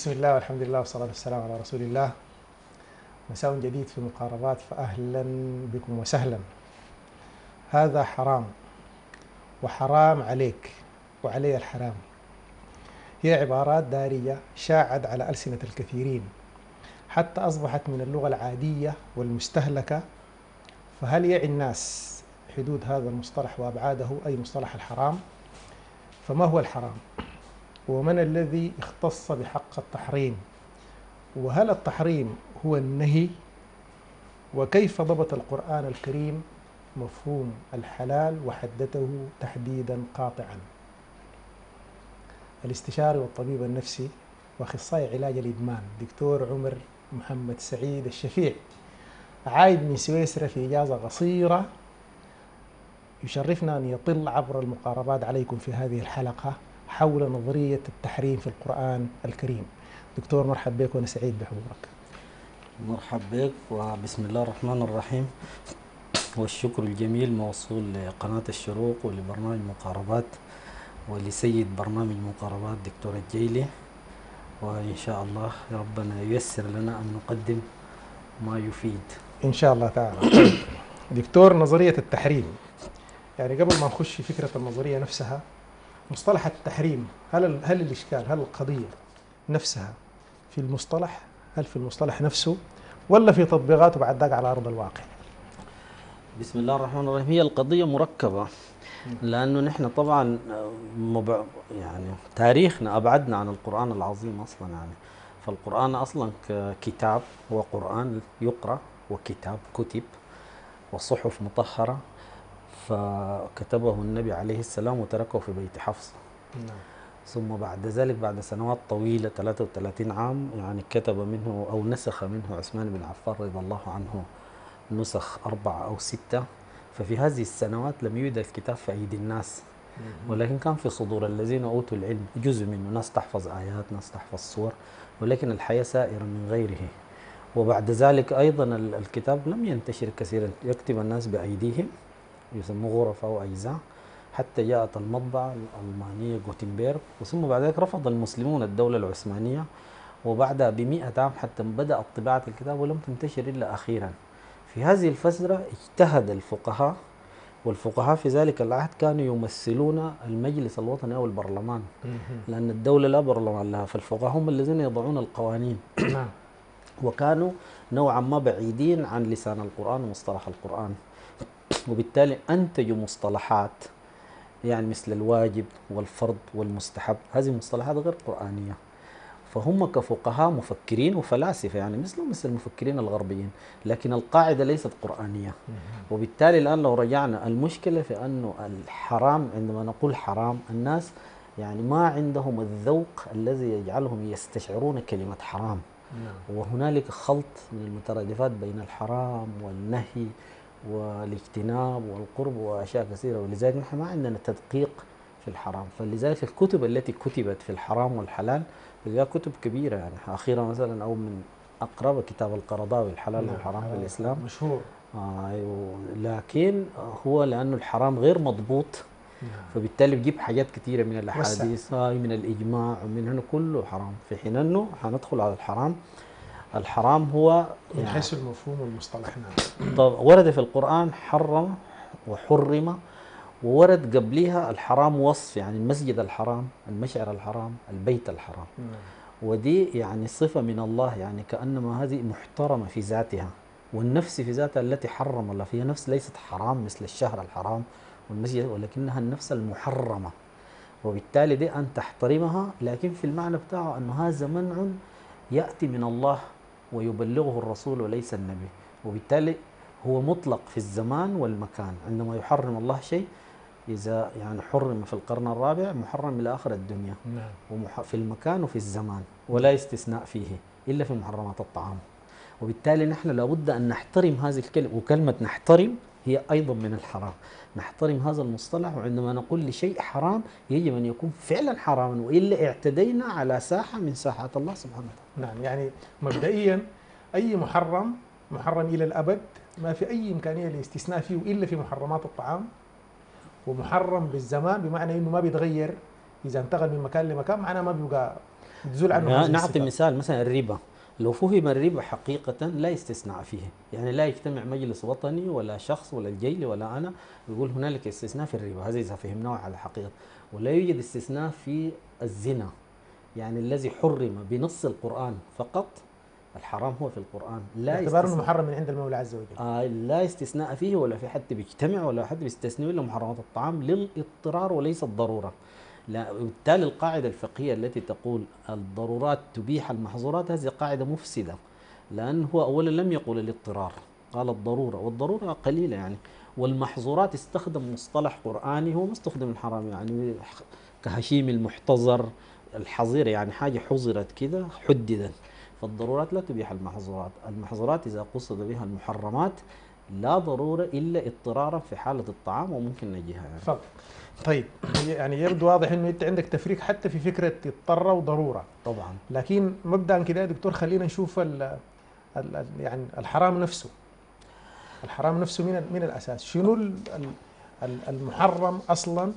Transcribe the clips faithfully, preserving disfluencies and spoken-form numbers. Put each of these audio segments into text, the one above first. بسم الله والحمد لله والصلاة والسلام على رسول الله. مساء جديد في مقاربات، فأهلا بكم وسهلا. هذا حرام وحرام عليك وعلي الحرام، هي عبارات دارجة شاعت على ألسنة الكثيرين حتى أصبحت من اللغة العادية والمستهلكة. فهل يعي الناس حدود هذا المصطلح وأبعاده، أي مصطلح الحرام؟ فما هو الحرام؟ ومن الذي اختص بحق التحريم؟ وهل التحريم هو النهي؟ وكيف ضبط القرآن الكريم مفهوم الحلال وحدته تحديدا قاطعا؟ الاستشاري والطبيب النفسي واخصائي علاج الإدمان دكتور عمر محمد سعيد الشفيع، عايد من سويسرا في إجازة قصيرة، يشرفنا أن يطل عبر المقاربات عليكم في هذه الحلقة حول نظرية التحريم في القرآن الكريم. دكتور مرحب بك وأنا سعيد بحضورك. مرحب بك، وبسم الله الرحمن الرحيم، والشكر الجميل موصول لقناة الشروق ولبرنامج مقاربات ولسيد برنامج مقاربات دكتور الجيلي، وإن شاء الله ربنا ييسر لنا أن نقدم ما يفيد إن شاء الله تعالى. دكتور، نظرية التحريم، يعني قبل ما نخش في فكرة النظرية نفسها، مصطلح التحريم، هل هل الإشكال، هل القضية نفسها في المصطلح، هل في المصطلح نفسه ولا في تطبيقاته بعد ذاك على أرض الواقع؟ بسم الله الرحمن الرحيم. هي القضية مركبة، لأنه نحن طبعا مبع... يعني تاريخنا أبعدنا عن القرآن العظيم أصلا، يعني فالقرآن أصلا ككتاب هو قرآن يقرأ، وكتاب كتب، وصحف مطهرة فكتبه النبي عليه السلام وتركه في بيت حفص. نعم. ثم بعد ذلك بعد سنوات طويلة، ثلاثة وثلاثين عام، يعني كتب منه أو نسخ منه عثمان بن عفان رضي الله عنه نسخ أربعة أو ستة. ففي هذه السنوات لم يوجد الكتاب في أيدي الناس، ولكن كان في صدور الذين أوتوا العلم جزء منه، ناس تحفظ آيات، ناس تحفظ صور، ولكن الحياة سائرة من غيره. وبعد ذلك أيضا الكتاب لم ينتشر كثيرا، يكتب الناس بأيديهم، يسموه غرف أو أجزاء، حتى جاءت المطبعة الألمانية غوتينبيرغ، وثم بعد ذلك رفض المسلمون الدولة العثمانية، وبعدها بمئة عام حتى بدأت طباعة الكتاب ولم تنتشر إلا أخيرا. في هذه الفترة اجتهد الفقهاء، والفقهاء في ذلك العهد كانوا يمثلون المجلس الوطني أو البرلمان، لأن الدولة لا برلمان لها، فالفقهاء هم الذين يضعون القوانين. وكانوا نوعا ما بعيدين عن لسان القرآن ومصطلح القرآن، وبالتالي أنتجوا مصطلحات يعني مثل الواجب والفرض والمستحب، هذه مصطلحات غير قرآنية. فهم كفقهاء مفكرين وفلاسفة، يعني مثلهم مثل المفكرين الغربيين، لكن القاعدة ليست قرآنية. وبالتالي الآن لو رجعنا، المشكلة في أنه الحرام، عندما نقول حرام الناس يعني ما عندهم الذوق الذي يجعلهم يستشعرون كلمة حرام. وهنالك خلط من المترادفات بين الحرام والنهي والاجتناب والقرب وأشياء كثيرة، ولذلك نحن ما عندنا تدقيق في الحرام. فلذلك الكتب التي كتبت في الحرام والحلال هي كتب كبيرة، يعني أخيرا مثلا أو من أقرب كتاب القرضاوي، الحلال والحرام في الإسلام، مشهور. آه لكن هو لأنه الحرام غير مضبوط، فبالتالي بجيب حاجات كثيرة من الأحاديث، آه من الإجماع، ومن هنا كله حرام. في حين أنه هندخل على الحرام، الحرام هو من حيث يعني المفهوم والمصطلح. نعم. طب ورد في القرآن حرم وحرم، وورد قبلها الحرام وصف، يعني المسجد الحرام، المشعر الحرام، البيت الحرام. مم. ودي يعني صفة من الله، يعني كأنما هذه محترمة في ذاتها، والنفس في ذاتها التي حرم الله، فهي نفس ليست حرام مثل الشهر الحرام والمسجد، ولكنها النفس المحرمة، وبالتالي دي أن تحترمها. لكن في المعنى بتاعه أنه هذا منع يأتي من الله ويبلغه الرسول وليس النبي، وبالتالي هو مطلق في الزمان والمكان. عندما يحرم الله شيء، إذا يعني حرم في القرن الرابع، محرم إلى آخر الدنيا، في المكان وفي الزمان، ولا استثناء فيه إلا في محرمات الطعام. وبالتالي نحن لابد أن نحترم هذه الكلمة، وكلمة نحترم هي أيضا من الحرام، نحترم هذا المصطلح. وعندما نقول لشيء حرام يجب أن يكون فعلا حراما، وإلا اعتدينا على ساحة من ساحات الله سبحانه وتعالى. نعم، يعني مبدئيا أي محرم محرم إلى الأبد، ما في أي إمكانية للاستثناء فيه إلا في محرمات الطعام، ومحرم بالزمان بمعنى أنه ما بيتغير، إذا انتقل من مكان لمكان معناه ما بيبقى تزول عنه. نعطي مثال مثلا الربا، لو فهم الربا حقيقة لا استثناء فيه، يعني لا يجتمع مجلس وطني ولا شخص ولا الجيلي ولا أنا يقول هنالك استثناء في الربا، هذا إذا فهمناه على حقيقة. ولا يوجد استثناء في الزنا، يعني الذي حرم بنص القرآن فقط، الحرام هو في القرآن، لا اعتباره محرم من عند المولى عز وجل. آه لا استثناء فيه، ولا في حد بيجتمع ولا حد بيستثني إلا محرمات الطعام للاضطرار وليس الضرورة. لا، وبالتالي القاعدة الفقهية التي تقول الضرورات تبيح المحظورات هذه قاعدة مفسدة، لأن هو أولا لم يقل الاضطرار، قال الضرورة، والضرورة قليلة يعني. والمحظورات استخدم مصطلح قرآني هو ما استخدم الحرام، يعني كهشيم المحتظر، الحظير يعني حاجة حظرت كده حددت. فالضرورات لا تبيح المحظورات، المحظورات إذا قصد بها المحرمات لا ضرورة إلا اضطرارا في حالة الطعام وممكن نجيها يعني. فضل. طيب يعني يبدو واضح أنه أنت عندك تفريق حتى في فكرة اضطرة وضرورة. طبعا. لكن مبدأ كده يا دكتور خلينا نشوف ال ال يعني الحرام نفسه. الحرام نفسه من من الأساس، شنو ال ال المحرم أصلا،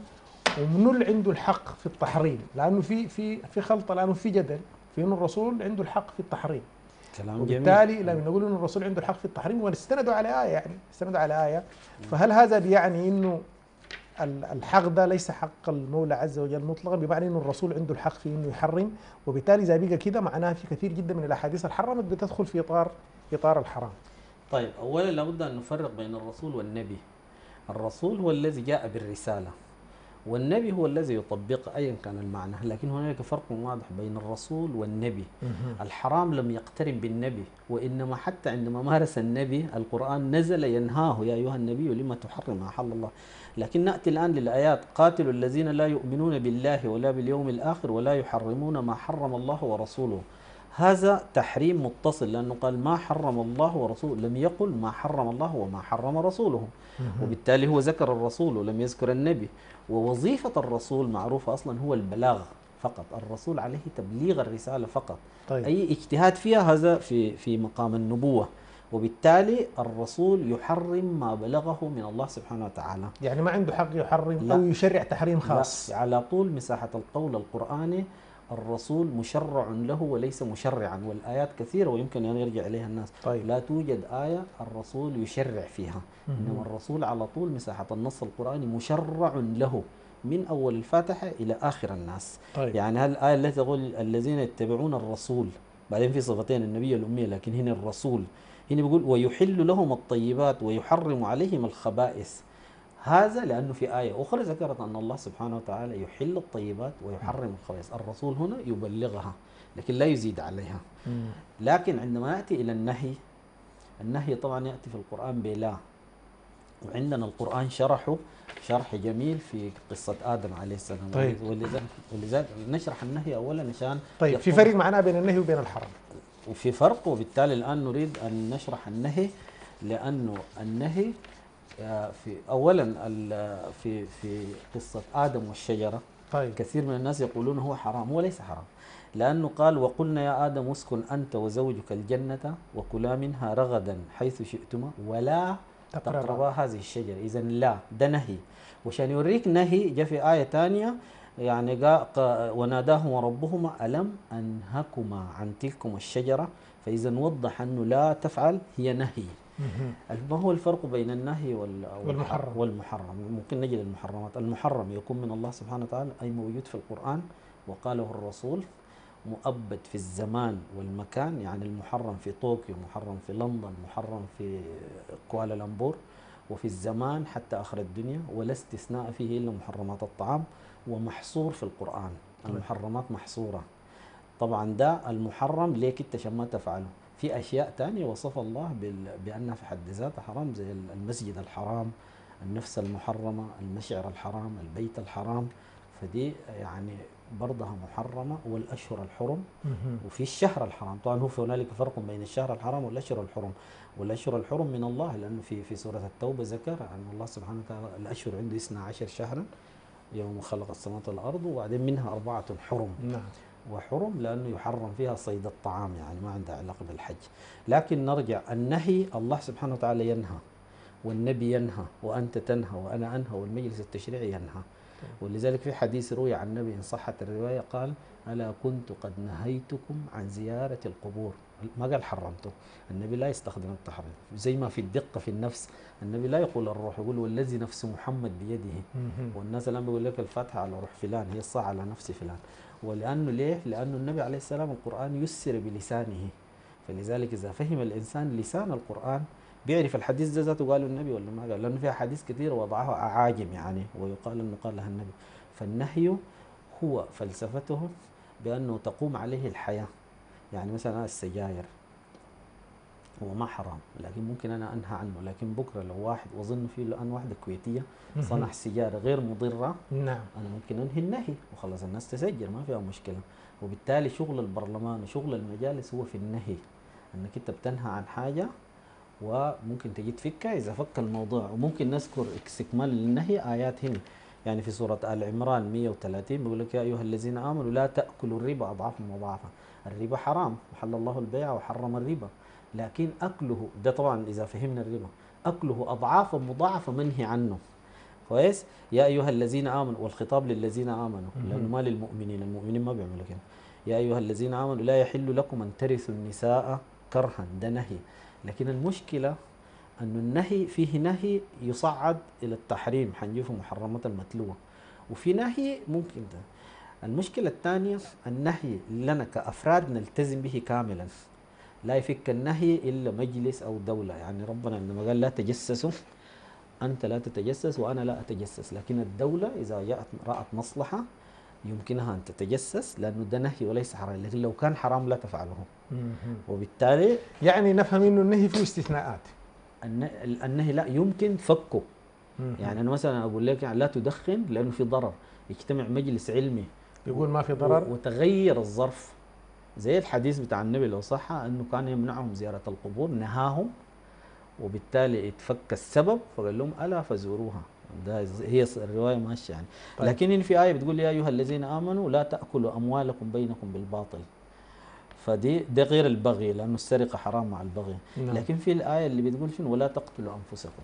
ومنو اللي عنده الحق في التحريم؟ لأنه في في في خلطة، لأنه في جدل في أن الرسول عنده الحق في التحريم. كلام وبالتالي جميل. لما نقول أن الرسول عنده الحق في التحريم ونستندوا على آية، يعني استندوا على آية، فهل هذا بيعني أنه الحق ده ليس حق المولى عز وجل مطلقا، بمعنى أن الرسول عنده الحق في أنه يحرم؟ وبالتالي إذا بقى كده معناها في كثير جدا من الأحاديث الحرمت بتدخل في إطار إطار الحرام. طيب أولا لابد أن نفرق بين الرسول والنبي. الرسول هو الذي جاء بالرسالة، والنبي هو الذي يطبق أيا كان المعنى، لكن هناك فرق واضح بين الرسول والنبي. الحرام لم يقترن بالنبي، وإنما حتى عندما مارس النبي القرآن نزل ينهاه يا أيها النبي لما تحرم أحل الله. لكن نأتي الآن للآيات، قاتلوا الذين لا يؤمنون بالله ولا باليوم الآخر ولا يحرمون ما حرم الله ورسوله. هذا تحريم متصل، لأنه قال ما حرم الله ورسوله، لم يقل ما حرم الله وما حرم رسوله، وبالتالي هو ذكر الرسول ولم يذكر النبي. ووظيفة الرسول معروفة أصلا، هو البلاغ فقط، الرسول عليه تبليغ الرسالة فقط. طيب. أي اجتهاد فيها هذا في في مقام النبوة، وبالتالي الرسول يحرم ما بلغه من الله سبحانه وتعالى، يعني ما عنده حق يحرم لا. أو يشرع تحريم خاص، لا. على طول مساحة القول القرآني، الرسول مشرع له وليس مشرعا، والآيات كثيرة ويمكن أن يرجع إليها الناس. طيب. لا توجد آية الرسول يشرع فيها، إنما الرسول على طول مساحة النص القرآني مشرع له من أول الفاتحة إلى آخر الناس. طيب. يعني هالآية التي تقول الذين يتبعون الرسول، بعدين في صفتين النبي الأمية، لكن هنا الرسول، هنا بيقول ويحل لهم الطيبات ويحرم عليهم الخبائث. هذا لأنه في آية أخرى ذكرت أن الله سبحانه وتعالى يحل الطيبات ويحرم الخبائث، الرسول هنا يبلغها لكن لا يزيد عليها. لكن عندما نأتي إلى النهي، النهي طبعا يأتي في القرآن بلا، وعندنا القرآن شرحه شرح جميل في قصة آدم عليه السلام. طيب. ولذلك ولذلك نشرح النهي أولا عشان. طيب في فرق معنا بين النهي وبين الحرم، وفي فرق، وبالتالي الآن نريد أن نشرح النهي، لأنه النهي في اولا في في قصه ادم والشجره. طيب. كثير من الناس يقولون هو حرام، هو ليس حرام، لانه قال وقلنا يا ادم اسكن انت وزوجك الجنه وكلا منها رغدا حيث شئتما ولا تقربا هذه الشجره، اذا لا، ده نهي. وشان يوريك نهي جاء في ايه ثانيه، يعني وناداهما ربهما ألم أنهكما عن تلكما الشجرة، فإذا وضح أنه لا تفعل هي نهي. ما هو الفرق بين النهي والمحرم؟ والمحرم ممكن نجد المحرمات، المحرم يكون من الله سبحانه وتعالى، أي موجود في القرآن وقاله الرسول، مؤبد في الزمان والمكان، يعني المحرم في طوكيو، محرم في لندن، محرم في كوالالمبور، وفي الزمان حتى آخر الدنيا، ولا استثناء فيه إلا محرمات الطعام، ومحصور في القرآن. المحرمات محصورة طبعا، ده المحرم ليك انت عشان ما تفعله. في أشياء تانية وصف الله بأنها في حد ذاتها حرام، زي المسجد الحرام، النفس المحرمة، المشعر الحرام، البيت الحرام، فدي يعني برضها محرمة، والأشهر الحرم، وفي الشهر الحرام. طبعا هو في هنالك فرق بين الشهر الحرام والأشهر الحرم، والأشهر الحرم من الله، لأنه في في سورة التوبة ذكر أن الله سبحانه وتعالى الأشهر عنده اثنا عشر شهرا يوم خلق السماوات والأرض، وبعدين منها أربعة حرم. نعم. وحرم لأنه يحرم فيها صيد الطعام، يعني ما عندها علاقة بالحج. لكن نرجع، النهي الله سبحانه وتعالى ينهى، والنبي ينهى، وأنت تنهى، وأنا أنهى، والمجلس التشريعي ينهى. ولذلك في حديث روي عن النبي إن صحت الرواية قال: ألا كنت قد نهيتكم عن زيارة القبور. ما قال حرمته، النبي لا يستخدم التحريم، زي ما في الدقة في النفس النبي لا يقول الروح، يقول والذي نفس محمد بيده. والناس الآن بيقول لك الفاتحة على روح فلان، هي الصاع على نفس فلان. ولأنه ليه؟ لأنه النبي عليه السلام القرآن يسر بلسانه، فلذلك إذا فهم الإنسان لسان القرآن بيعرف الحديث ده ذاته قاله النبي ولا ما قال، لأنه في أحاديث كثيرة وضعها أعاجم يعني ويقال أنه قالها النبي. فالنهي هو فلسفته بأنه تقوم عليه الحياة، يعني مثلا السجاير هو ما حرام، لكن ممكن أنا أنهى عنه، لكن بكرة لو واحد وظن فيه لأن واحدة كويتية صنع سيجارة غير مضرة، نعم، أنا ممكن أنهي النهي وخلص الناس تسجل ما فيها مشكلة. وبالتالي شغل البرلمان وشغل المجالس هو في النهي، أنك أنت بتنهى عن حاجة وممكن تجي تفكها إذا فك الموضوع. وممكن نذكر استكمال النهي آيات هنا، يعني في سورة آل عمران مئة وثلاثين بيقول لك: يا أيها الذين آمنوا لا تأكلوا الربا أضعافا مضاعفة. الربا حرام، وحل الله البيع وحرم الربا، لكن أكله ده طبعا إذا فهمنا الربا أكله أضعافا مضاعفة منهي عنه. كويس؟ يا أيها الذين آمنوا، والخطاب للذين آمنوا لأنه ما للمؤمنين، المؤمنين ما بيعملوا كده. يا أيها الذين آمنوا لا يحل لكم أن ترثوا النساء كرها، ده نهي. لكن المشكلة أن النهي فيه نهي يصعد إلى التحريم، حنجيبه محرمات المتلوة، وفي نهي ممكن ده. المشكلة الثانية النهي لنا كأفراد نلتزم به كاملا، لا يفك النهي إلا مجلس أو دولة. يعني ربنا لما قال لا تجسسوا، أنت لا تتجسس وأنا لا أتجسس، لكن الدولة إذا جاءت رأت مصلحة يمكنها أن تتجسس، لأنه ده نهي وليس حرام، لكن لو كان حرام لا تفعله. وبالتالي يعني نفهم إنه النهي فيه استثناءات، النهي لا يمكن فكه. يعني أنا مثلا أقول لك يعني لا تدخن لأنه في ضرر، يجتمع مجلس علمي يقول ما في ضرر وتغير الظرف، زي الحديث بتاع النبي لو صح أنه كان يمنعهم زيارة القبور، نهاهم وبالتالي اتفك السبب فقال لهم ألا فزوروها. ده هي الرواية ماشية يعني. طيب. لكن في آية بتقول يا أيها الذين آمنوا لا تأكلوا أموالكم بينكم بالباطل، فدي ده غير البغي لأنه السرقة حرام مع البغي. نعم. لكن في الآية اللي بتقول شنو ولا تقتلوا أنفسكم،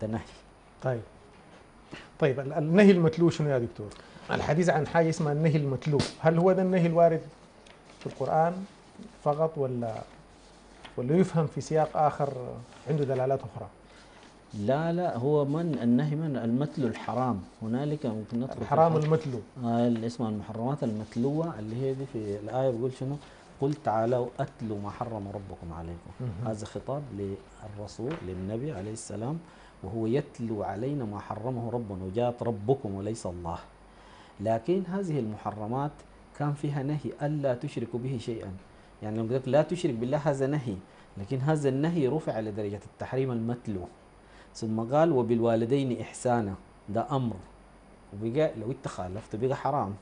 ده نهي. طيب طيب النهي المتلو شنو يا دكتور؟ الحديث عن حاجة اسمها النهي المتلو، هل هو ده النهي الوارد في القرآن فقط ولا ولا يفهم في سياق آخر عنده دلالات أخرى؟ لا لا، هو من النهي من المتلو الحرام، هنالك ممكن نطلب الحرام المتلو آه اللي اسمها المحرمات المتلوة، اللي هي دي في الآية بيقول شنو؟ قل تعالوا أتلوا ما حرم ربكم عليكم. هذا خطاب للرسول للنبي عليه السلام وهو يتلو علينا ما حرمه ربنا، وجاءت ربكم وليس الله. لكن هذه المحرمات كان فيها نهي ألا تشركوا به شيئا، يعني لما قلت لا تشرك بالله هذا نهي، لكن هذا النهي رفع إلى درجة التحريم المتلو. ثم قال وبالوالدين إحسانا، ده أمر وبقى لو انت خالفته بقى حرام.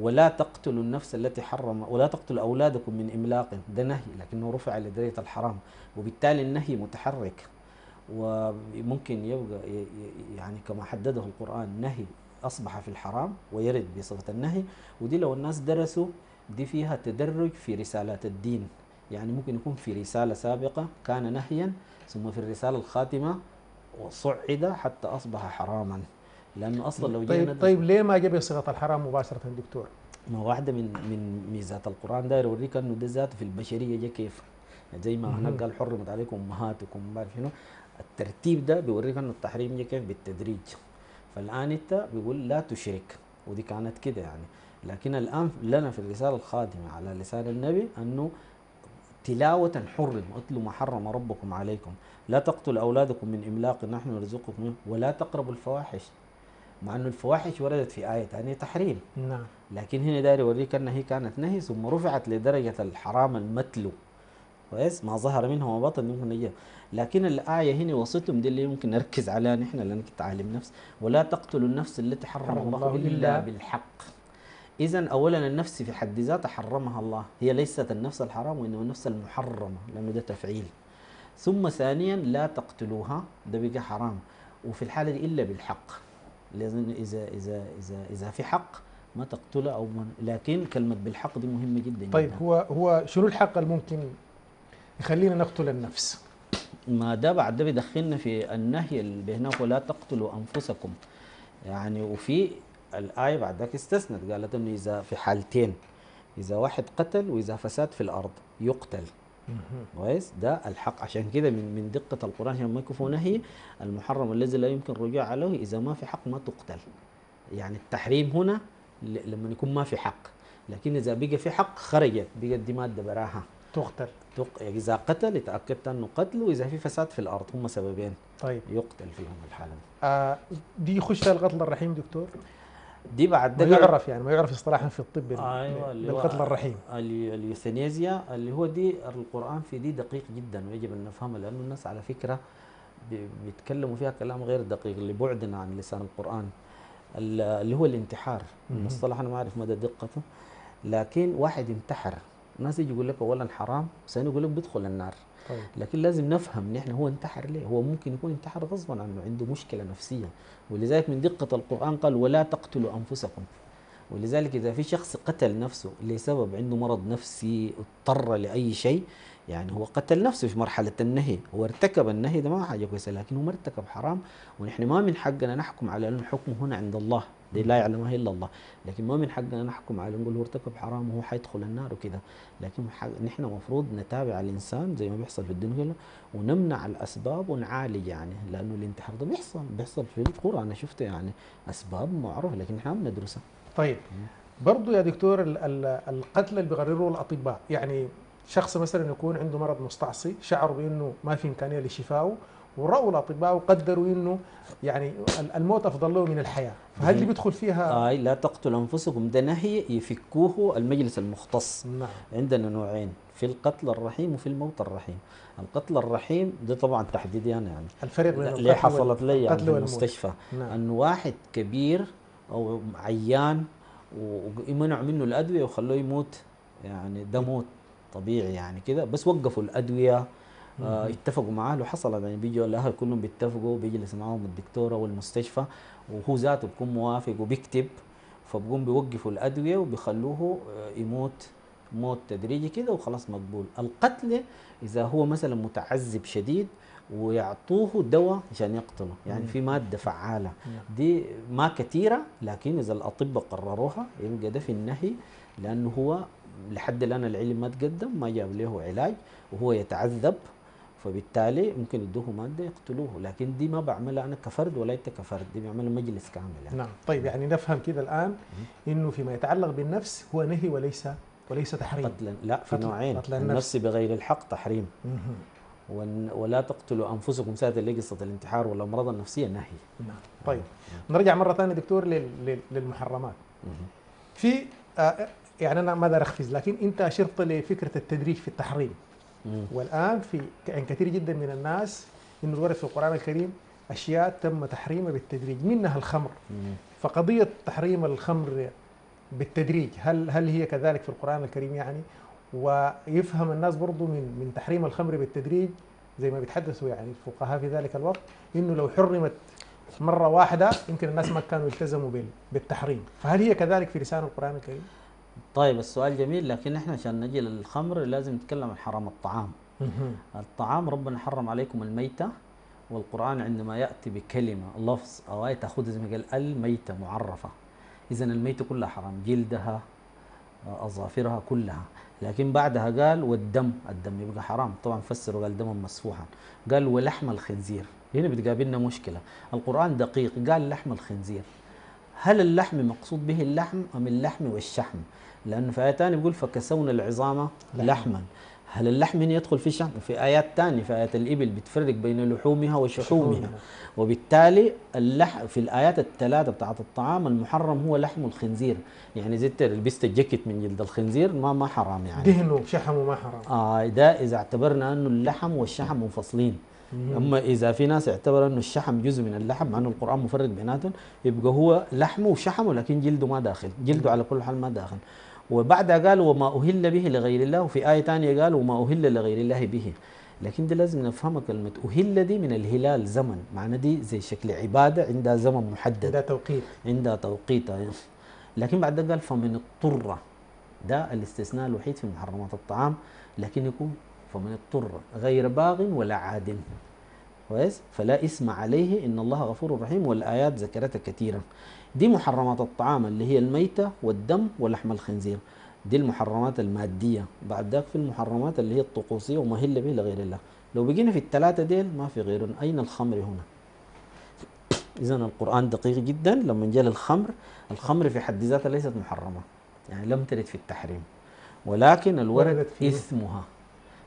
ولا تقتلوا النفس التي حرم، ولا تقتلوا أولادكم من إملاق، ده نهي لكنه رفع لدرجة الحرام، وبالتالي النهي متحرك وممكن يبقى يعني كما حدده القرآن نهي أصبح في الحرام ويرد بصفة النهي. ودي لو الناس درسوا دي فيها تدرج في رسالات الدين، يعني ممكن يكون في رسالة سابقة كان نهيا ثم في الرسالة الخاتمة وصعد حتى أصبح حراما، لأنه أصلا لو جينا طيب, طيب ليه ما جاب صيغة الحرام مباشرة دكتور؟ ما واحدة من من ميزات القرآن داير يوريك أنه ده ذاته في البشرية جا كيف، زي ما هناك قال حرمت عليكم أمهاتكم ما بعرف شنو، الترتيب ده بيوريك أنه التحريم جا كيف بالتدريج. فالآن أنت بيقول لا تشرك، ودي كانت كده يعني، لكن الآن لنا في الرسالة الخاتمة على لسان النبي أنه تلاوة حرم، اتلوا ما حرم ربكم عليكم، لا تقتلوا أولادكم من إملاق نحن نرزقكم، ولا تقربوا الفواحش، مع أنه الفواحش وردت في آية ثانية تحريم. نعم. لكن هنا داير يوريك أنها هي كانت نهي ثم رفعت لدرجة الحرام المتلو. كويس؟ ما ظهر منها وما بطن ممكن يجي. لكن الآية هنا وصلتهم دي اللي يمكن نركز عليها نحن لأن كنت عالم نفس، ولا تقتلوا النفس التي حرم الله إلا بالحق. إذا أولا النفس في حد ذاتها حرمها الله، هي ليست النفس الحرام وإنما النفس المحرمة لأنه ده تفعيل. ثم ثانيا لا تقتلوها، ده بقى حرام، وفي الحالة دي إلا بالحق. لازم إذا إذا إذا إذا في حق ما تقتله أو من، لكن كلمة بالحق دي مهمة جدا. طيب يعني هو هو شنو الحق الممكن يخلينا نقتل النفس؟ ما ده بعد ده بيدخلنا في النهي اللي هناك ولا تقتلوا أنفسكم. يعني. وفي الآية بعد ذاك استثنت، قالت إنه إذا في حالتين، إذا واحد قتل وإذا فساد في الأرض يقتل. كويس، ده الحق. عشان كده من من دقة القرآن لما يكون نهي المحرم الذي لا يمكن الرجوع عليه، إذا ما في حق ما تقتل. يعني التحريم هنا لما يكون ما في حق، لكن إذا بقى في حق خرجت، بقت دي مادة براها تقتل. تق... إذا قتل اتأكدت أنه قتل، وإذا في فساد في الأرض، هم سببين طيب يقتل فيهم الحالة. آه دي يخش فيها القتل الرحيم دكتور؟ دي بعد ما يعرف يعني ما يعرف اصطلاحا في الطب آه بالقتل الرحيم، اليوثنيزيا اللي هو دي. القرآن في دي دقيق جدا ويجب أن نفهمها، لأنه الناس على فكرة بيتكلموا فيها كلام غير دقيق لبعدنا عن لسان القرآن. اللي هو الانتحار المصطلح أنا ما أعرف مدى دقته، لكن واحد انتحر الناس يجي يقول لك اولا حرام، ثاني يقول لك بيدخل النار. طيب. لكن لازم نفهم نحن هو انتحر ليه؟ هو ممكن يكون انتحر غصبا عنه، عنده مشكله نفسيه، ولذلك من دقه القران قال ولا تقتلوا انفسكم. ولذلك اذا في شخص قتل نفسه لسبب عنده مرض نفسي اضطر لاي شيء، يعني هو قتل نفسه في مرحله النهي، هو ارتكب النهي، ده ما حاجه كويسه، لكن هو ما ارتكب حرام، ونحن ما من حقنا نحكم على انه حكمه هنا عند الله، دي لا يعلمها الا الله، لكن ما من حقنا نحكم عليه نقول هو ارتكب حرام وهو حيدخل النار وكذا، لكن نحن المفروض نتابع الانسان زي ما بيحصل في الدنيا كلها، ونمنع الاسباب ونعالج يعني، لانه الانتحار ده بيحصل بيحصل في القرى، انا شفته يعني اسباب معروفه لكن احنا ما بندرسها. طيب برضه يا دكتور القتل اللي بيقرره الاطباء، يعني شخص مثلا يكون عنده مرض مستعصي شعروا بانه ما في امكانيه لشفائه، ورأوا الأطباء وقدروا أنه يعني الموت أفضل له من الحياة، فهل اللي بيدخل فيها؟ آي لا تقتل أنفسكم ده نهي يفكوه المجلس المختص. نعم. عندنا نوعين في القتل الرحيم وفي الموت الرحيم. القتل الرحيم ده طبعا تحديدي أنا يعني الفرق بين اللي حصلت لي يعني في المستشفى. نعم. أن واحد كبير أو عيان ومنع منه الأدوية وخلوه يموت، يعني ده موت طبيعي يعني كده، بس وقفوا الأدوية آه اتفقوا معاه وحصل يعني، بيجوا الاهل كلهم بيتفقوا، بيجلس معاهم الدكتوره والمستشفى وهو ذاته بيكون موافق وبيكتب، فبقوم بيوقفوا الادويه وبيخلوه يموت موت تدريجي كده وخلاص مقبول. القتل اذا هو مثلا متعذب شديد ويعطوه دواء عشان يقتله، يعني في ماده فعاله، دي ما كثيره لكن اذا الاطباء قرروها يبقى ده في النهي، لانه هو لحد الان العلم ما تقدم، ما جاب له علاج وهو يتعذب، فبالتالي ممكن يدوه ماده يقتلوه، لكن دي ما بعملها انا كفرد ولا انت كفرد، دي بعملها مجلس كامل يعني. نعم. طيب يعني نفهم كده الان انه فيما يتعلق بالنفس هو نهي وليس وليس تحريم. قتل لا، في نوعين، النفس. النفس بغير الحق تحريم، ولا تقتلوا انفسكم ساده اللي قصه الانتحار ولا الامراض النفسيه نهي. نعم. طيب نرجع مره ثانيه دكتور للمحرمات. في آه يعني انا ما ارخفز، لكن انت اشرت لفكره التدريج في التحريم. والآن في كثير جدا من الناس إنه ورد في القرآن الكريم أشياء تم تحريمها بالتدريج، منها الخمر. فقضية تحريم الخمر بالتدريج هل هل هي كذلك في القرآن الكريم يعني؟ ويفهم الناس برضو من من تحريم الخمر بالتدريج زي ما بيتحدثوا يعني الفقهاء في ذلك الوقت، إنه لو حرمت مرة واحدة يمكن الناس ما كانوا يلتزموا بالتحريم، فهل هي كذلك في لسان القرآن الكريم؟ طيب السؤال جميل، لكن احنا عشان نجي للخمر لازم نتكلم عن حرام الطعام. الطعام ربنا حرم عليكم الميتة، والقرآن عندما يأتي بكلمة لفظ أو آية تأخذها زي ما قال الميتة معرفة، إذا الميتة كلها حرام، جلدها أظافرها كلها، لكن بعدها قال والدم، الدم يبقى حرام، طبعا فسروا قال دما مسفوحا، قال ولحم الخنزير، هنا بتقابلنا مشكلة، القرآن دقيق قال لحم الخنزير، هل اللحم مقصود به اللحم أم اللحم والشحم؟ لأنه في آية ثانية بيقول فكسونا العظام لحما، هل اللحم هنا يدخل في الشحم؟ وفي آيات ثانية في آيات الإبل بتفرق بين لحومها وشحومها، وبالتالي اللحم في الآيات الثلاثة بتاعت الطعام المحرم هو لحم الخنزير، يعني زي لبست الجاكيت من جلد الخنزير ما ما حرام يعني، دهنه شحمه ما حرام. آه ده إذا اعتبرنا أنه اللحم والشحم منفصلين. أما إذا في ناس اعتبروا أنه الشحم جزء من اللحم مع أنه القرآن مفرق بيناتهم، يبقى هو لحمه وشحمه لكن جلده ما داخل، جلده على كل حال ما داخل. وبعدها قال وما أهل به لغير الله، وفي آية ثانية قال وما أهل لغير الله به، لكن دي لازم نفهمها كلمة أهل دي من الهلال زمن، معنى دي زي شكل عبادة عندها زمن محدد، عندها توقيت، عندها توقيت يعني. لكن بعدها قال فمن اضطر، ده الاستثناء الوحيد في محرمات الطعام، لكن يكون فمن اضطر غير باغ ولا عاد، كويس؟ فلا إثم عليه إن الله غفور رحيم، والآيات ذكرتها كثيرا. دي محرمات الطعام اللي هي الميتة والدم ولحم الخنزير، دي المحرمات المادية. بعد ذاك في المحرمات اللي هي الطقوسية وما هل به لغير الله. لو بقينا في الثلاثة ديل ما في غيرهم. أين الخمر هنا؟ إذا القرآن دقيق جدا لما جاء للخمر. الخمر في حد ذاتها ليست محرمة، يعني لم ترد في التحريم، ولكن الورد إثمها،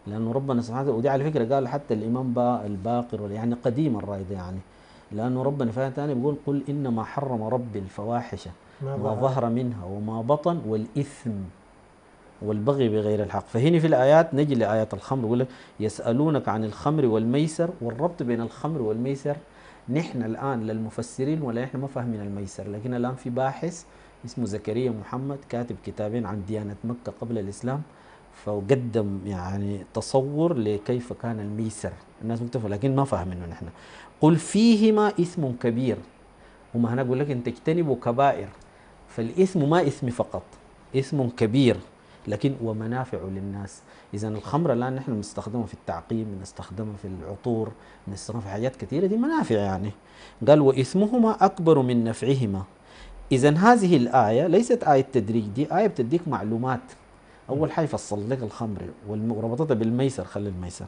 لأنه ربنا سبحانه وتعالى، ودي على فكرة قال حتى الإمام با الباقر، يعني قديم الرأي ده، يعني لأنه ربنا في آية ثانية بيقول قل إنما حرم ربي الفواحش ما ظهر منها وما بطن والإثم والبغي بغير الحق. فهنا في الآيات نجي لآيات الخمر، يقول لك يسألونك عن الخمر والميسر، والربط بين الخمر والميسر نحن الآن للمفسرين ولا نحن ما فاهمين الميسر، لكن الآن في باحث اسمه زكريا محمد كاتب كتابين عن ديانة مكة قبل الإسلام، فقدم يعني تصور لكيف كان الميسر، الناس مكتفى لكن ما فاهمينه نحن. قل فيهما إثم كبير، وما هنا أقول لك أن تجتنبوا كبائر، فالإثم ما إثم فقط، إثم كبير لكن ومنافع للناس. إذا الخمر الآن نحن بنستخدمها في التعقيم، بنستخدمها في العطور، بنستخدمها في حاجات كثيرة، دي منافع يعني. قال وإثمهما أكبر من نفعهما. إذا هذه الآية ليست آية تدريج، دي آية بتديك معلومات. أول حاجة فصل لك الخمر وربطتها بالميسر، خلي الميسر.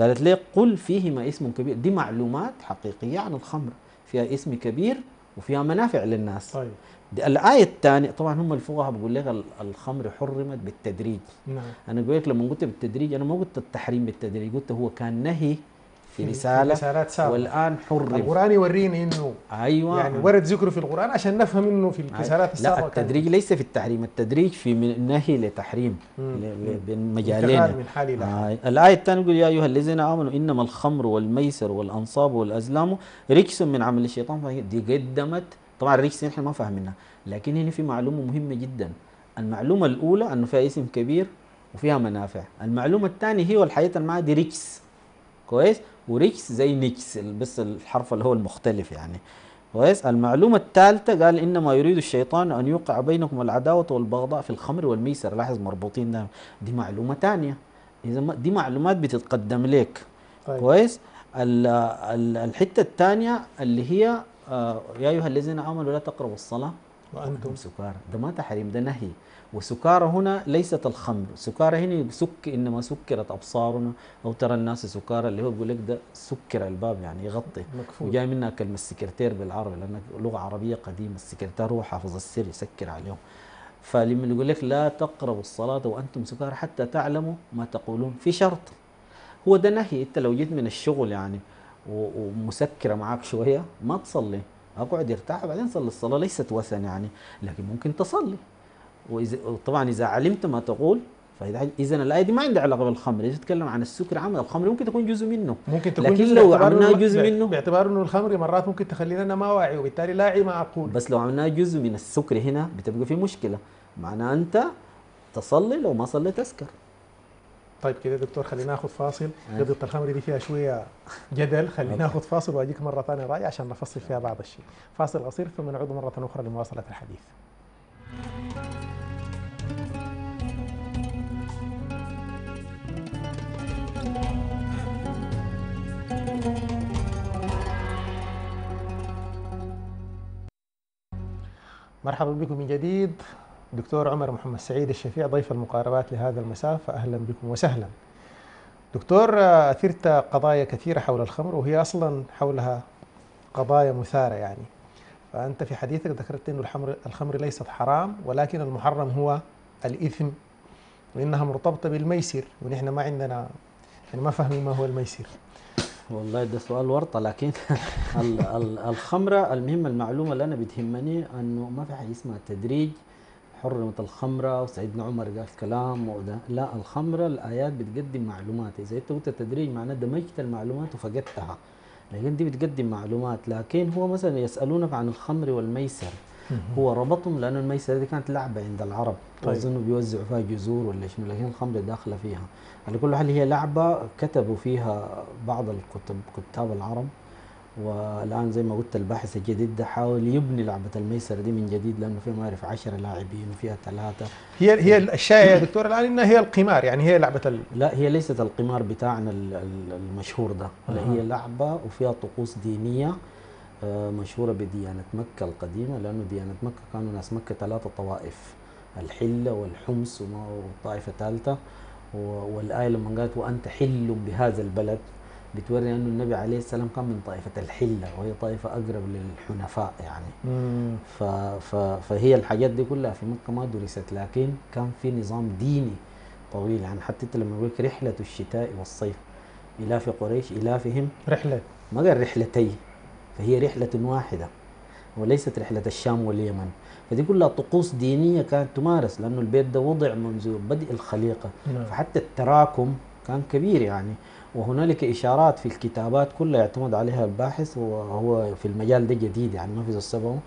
قالت لي قل فيهما إثم كبير، دي معلومات حقيقية عن الخمر، فيها إثم كبير وفيها منافع للناس. طيب. الآية الثانية طبعا هم الفقهاء بيقول لك الخمر حرمت بالتدريج. نعم. أنا بقول لك لما قلت بالتدريج أنا ما قلت التحريم بالتدريج، قلت هو كان نهي في رسالة والآن حرم. القرآن يوريني إنه أيوة يعني ورد ذكره في القرآن عشان نفهم إنه في الرسالات السابقة. لا التدريج كان. ليس في التحريم، التدريج في نهي لتحريم بين مجالين. آه. الآية الثانية يقول يا أيها الذين آمنوا إنما الخمر والميسر والأنصاب والأزلام رجس من عمل الشيطان. دي قدمت طبعا الرجس نحن ما فاهمينها، لكن هنا في معلومة مهمة جدا. المعلومة الأولى أنه فيها اسم كبير وفيها منافع. المعلومة الثانية هي والحياة المعادي دي رجس كويس، وريكس زي نيكس بس الحرف اللي هو المختلف يعني كويس. المعلومه الثالثه قال انما يريد الشيطان ان يوقع بينكم العداوه والبغضاء في الخمر والميسر، لاحظ مربوطين ده. دي معلومه ثانيه، اذا دي معلومات بتتقدم لك. طيب. كويس. الحته الثانيه اللي هي آه يا ايها الذين امنوا لا تقربوا الصلاه وانتم سكارى، ده ما تحريم ده نهي. وسكارى هنا ليست الخمر، سكارى هنا سك انما سكرت ابصارنا او ترى الناس سكارى، اللي هو بيقول لك ده سكر الباب يعني يغطي، وجاي منها كلمه السكرتير بالعربي لانك لغه عربيه قديمه، السكرتير هو حافظ السر يسكر عليهم. فلما يقول لك لا تقربوا الصلاه وانتم سكارى حتى تعلموا ما تقولون، في شرط هو ده نهي. انت لو جيت من الشغل يعني ومسكره معاك شويه ما تصلي، اقعد ارتاح بعدين صلي، الصلاه ليست وثن يعني، لكن ممكن تصلي. وطبعا إذا علمت ما تقول فإذا إذا الآية دي ما عندها علاقة بالخمر، إذا تتكلم عن السكر عمل الخمر ممكن تكون جزء منه، ممكن تكون لكن جزء لو عملناه جزء منه باعتبار إنه الخمر مرات ممكن تخلينا أنا ما واعي وبالتالي لاعي ما أقول، بس لو عملناه جزء من السكر هنا بتبقى في مشكلة، معناه أنت تصلي لو ما صليت تسكر. طيب كده دكتور خلينا ناخذ فاصل، قضية الخمر دي فيها شوية جدل، خلينا ناخذ فاصل وأجيك مرة ثانية رأي عشان نفصل فيها بعض الشيء، فاصل قصير ثم نعود مرة أخرى لمواصلة الحديث. مرحبا بكم من جديد. دكتور عمر محمد سعيد الشفيع ضيف المقاربات لهذا المساء، فأهلا بكم وسهلا. دكتور أثرت قضايا كثيرة حول الخمر وهي أصلا حولها قضايا مثارة يعني، فأنت في حديثك ذكرت أن الخمر, الخمر ليست حرام ولكن المحرم هو الإثم، وإنها مرتبطة بالميسر ونحن ما عندنا يعني ما فاهمين ما هو الميسر. والله ده سؤال ورطه، لكن الخمره المهم المعلومه اللي انا بتهمني انه ما في حاجه اسمها تدريج حرمت الخمره وسيدنا عمر قال كلام وده، لا الخمره الايات بتقدم معلومات، اذا انت قلت تدريج معناه دمجت المعلومات وفقدتها، لكن دي بتقدم معلومات. لكن هو مثلا يسالونك عن الخمر والميسر هو ربطهم لانه الميسر دي كانت لعبه عند العرب، اظن بيوزعوا فيها جزور ولا شنو، لكن الخمر داخله فيها. على كل حال هي لعبه كتبوا فيها بعض الكتب كتاب العرب والان زي ما قلت الباحث الجديد ده حاول يبني لعبه الميسره دي من جديد، لانه فيها ما اعرف عشرة لاعبين وفيها ثلاثه. هي هي الشائعه يا دكتور الان انها هي القمار، يعني هي لعبه ال... لا هي ليست القمار بتاعنا المشهور ده، آه. هي لعبه وفيها طقوس دينيه مشهوره بديانه مكه القديمه، لانه ديانه مكه كانوا ناس مكه ثلاثه طوائف، الحله والحمص والطائفه الثالثه، والايه لما قالت وانت حل بهذا البلد بتوري انه النبي عليه السلام كان من طائفه الحله وهي طائفه اقرب للحنفاء يعني. مم. ف ف فهي الحاجات دي كلها في مكه ما درست، لكن كان في نظام ديني طويل يعني. حتى انت لما يقول لك رحله الشتاء والصيف إلاف قريش إلافهم رحله، ما قال رحلتي، فهي رحله واحده وليست رحله الشام واليمن. فدي كلها طقوس دينيه كانت تمارس، لانه البيت ده وضع منذ بدء الخليقه. مم. فحتى التراكم كان كبير يعني، وهنالك اشارات في الكتابات كلها يعتمد عليها الباحث، وهو في المجال ده جديد يعني ما في زي سبقه.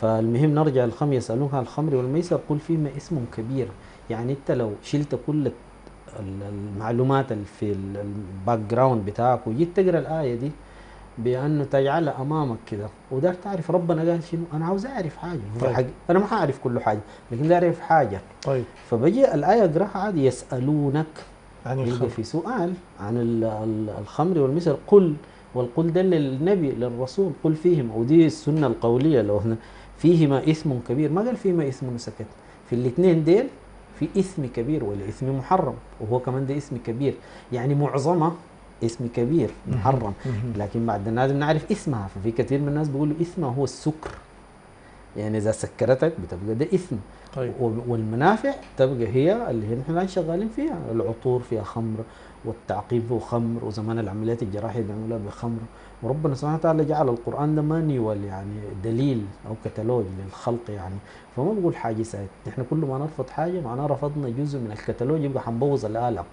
فالمهم نرجع للخمر، يسالوها الخمر والميسر قل فيما اسم كبير، يعني انت لو شلت كل المعلومات اللي في الباك جراوند بتاعك وجيت تقرا الايه دي بانه تجعلها امامك كده ودار تعرف ربنا قال شنو، انا عاوز اعرف حاجه. طيب. انا ما حاعرف كل حاجه لكن بدي اعرف حاجه. طيب فبجي الايه اقراها عادي، يسالونك يجي في سؤال عن الخمر والميسر قل، والقل ده للنبي للرسول، قل فيهما، ودي السنه القوليه لو هنا فيهما اثم كبير، ما قال فيهما اثم وسكت، في الاثنين ديل في اثم كبير والاثم محرم، وهو كمان ده اثم كبير يعني معظمه اسم كبير محرم، لكن بعدنا لازم نعرف اسمها. ففي كثير من الناس بيقولوا اسمها هو السكر، يعني اذا سكرتك بتبقى ده اثم. طيب. والمنافع تبقى هي اللي نحن الان شغالين فيها، العطور فيها خمر، والتعقيم فيه خمر، وزمان العمليات الجراحيه بيعملوها بخمر، وربنا سبحانه وتعالى جعل القران ده مانيوال يعني دليل او كتالوج للخلق يعني، فما بقول حاجه سايد، نحن كل ما نرفض حاجه معناها رفضنا جزء من الكتالوج، يبقى حنبوظ الاله.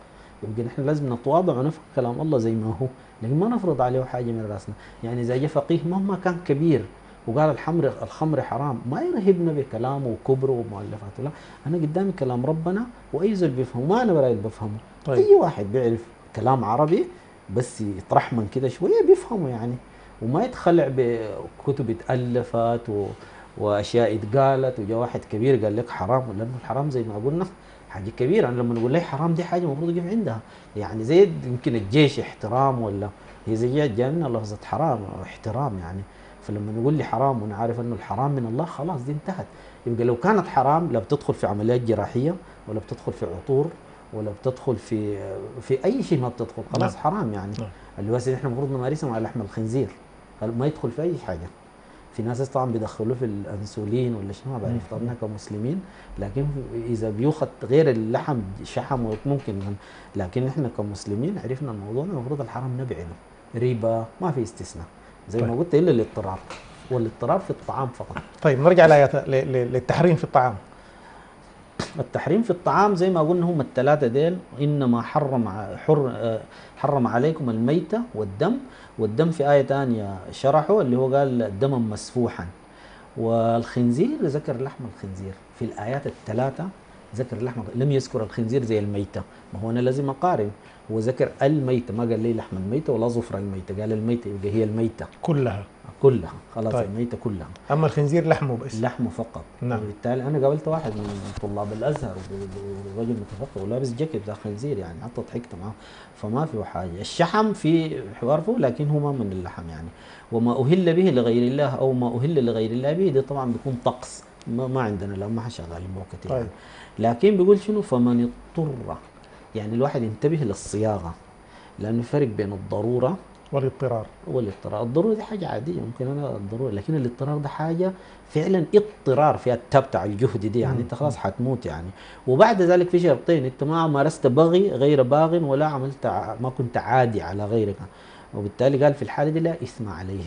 يبقى نحن لازم نتواضع ونفهم كلام الله زي ما هو، لكن ما نفرض عليه حاجه من راسنا، يعني اذا جاء فقيه مهما كان كبير وقال الحمر الخمر حرام ما يرهبنا بكلامه وكبره ومؤلفاته، لا، انا قدامي كلام ربنا واي زول بيفهمه، ما انا براي بفهمه. طيب. اي واحد بيعرف كلام عربي بس يطرح من كده شويه بيفهمه يعني، وما يتخلع بكتب اتالفت و... واشياء اتقالت وجاء واحد كبير قال لك حرام، لانه الحرام زي ما قلنا حاجه كبيره، انا لما نقول لي حرام دي حاجه المفروض يقف عندها، يعني زي يمكن الجيش احترام، ولا هي زي الجنه لفظه حرام احترام يعني، فلما نقول لي حرام وانا عارف انه الحرام من الله خلاص دي انتهت. يبقى لو كانت حرام لا بتدخل في عمليات جراحيه ولا بتدخل في عطور ولا بتدخل في في اي شيء، ما بتدخل خلاص لا. حرام يعني لا. اللي هو احنا المفروض نمارسه مع لحم الخنزير ما يدخل في اي حاجه. في ناس طبعا بيدخلوه في الانسولين ولا شنو ما بعرف طبعا كمسلمين، لكن اذا بيوخد غير اللحم شحم ممكن، لكن احنا كمسلمين عرفنا الموضوع المفروض الحرام نبعده، ربا ما في استثناء زي طيب. ما قلت الا الاضطرار، والاضطرار في الطعام فقط. طيب نرجع لايات للتحريم في الطعام. التحريم في الطعام زي ما قلنا هم الثلاثه ديل، انما حرم حر حرم عليكم الميته والدم، والدم في آية ثانية شرحه اللي هو قال دما مسفوحا، والخنزير ذكر لحم الخنزير في الآيات الثلاثة، ذكر لحم، لم يذكر الخنزير زي الميتة، ما هو أنا لازم أقارن، هو ذكر الميتة ما قال لي لحم الميتة ولا ظفر الميتة، قال الميتة يبقى هي الميتة كلها كلها خلاص. طيب. الميتة كلها، أما الخنزير لحمه بس لحمه فقط. نعم. وبالتالي أنا قابلت واحد من طلاب الأزهر ورجل متفقه ولابس جاكيت ده خنزير يعني، حتى ضحكت معه، فما في حاجة. الشحم في حوار فوق لكن هو ما من اللحم يعني، وما أهل به لغير الله أو ما أهل لغير الله به ده طبعا بيكون طقس، ما, ما عندنا لا ما شغالين به كثير. طيب. لكن بيقول شنو فمن اضطر، يعني الواحد ينتبه للصياغة لأنه فرق بين الضرورة والاضطرار. والاضطرار الضرورة دي حاجة عادية ممكن أنا الضرورة، لكن الاضطرار ده حاجة فعلا اضطرار فيها التاب تاع الجهد دي يعني، أنت خلاص حتموت يعني. وبعد ذلك في شرطين، أنت ما مارست بغي غير باغ ولا عملت ما كنت عادي على غيرك، وبالتالي قال في الحالة دي لا إثم عليه،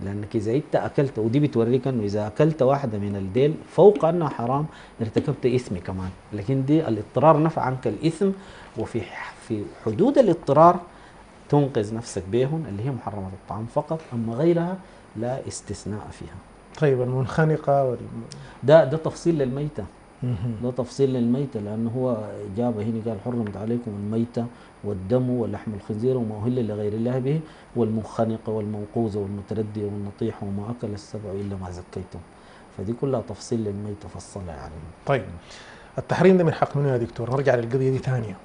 لأنك إذا أنت أكلت، ودي بتوريك أنه إذا أكلت واحدة من الديل فوق أنها حرام ارتكبت إثم كمان، لكن دي الاضطرار نفع عنك الإثم، وفي في حدود الاضطرار تنقذ نفسك بيهم اللي هي محرمات الطعام فقط، اما غيرها لا استثناء فيها. طيب المنخنقه وال... ده ده تفصيل للميته، ده تفصيل للميتة، لأن هو جابه هنا قال حرمت عليكم الميتة والدم واللحم الخنزير وما أهل لغير الله به والمنخنقة والموقوزة والمتردية والنطيحة وما أكل السبع إلا ما زكيتم، فدي كلها تفصيل للميتة فصلها يعني. طيب التحريم ده من حق منو يا دكتور؟ نرجع للقضية دي ثانية.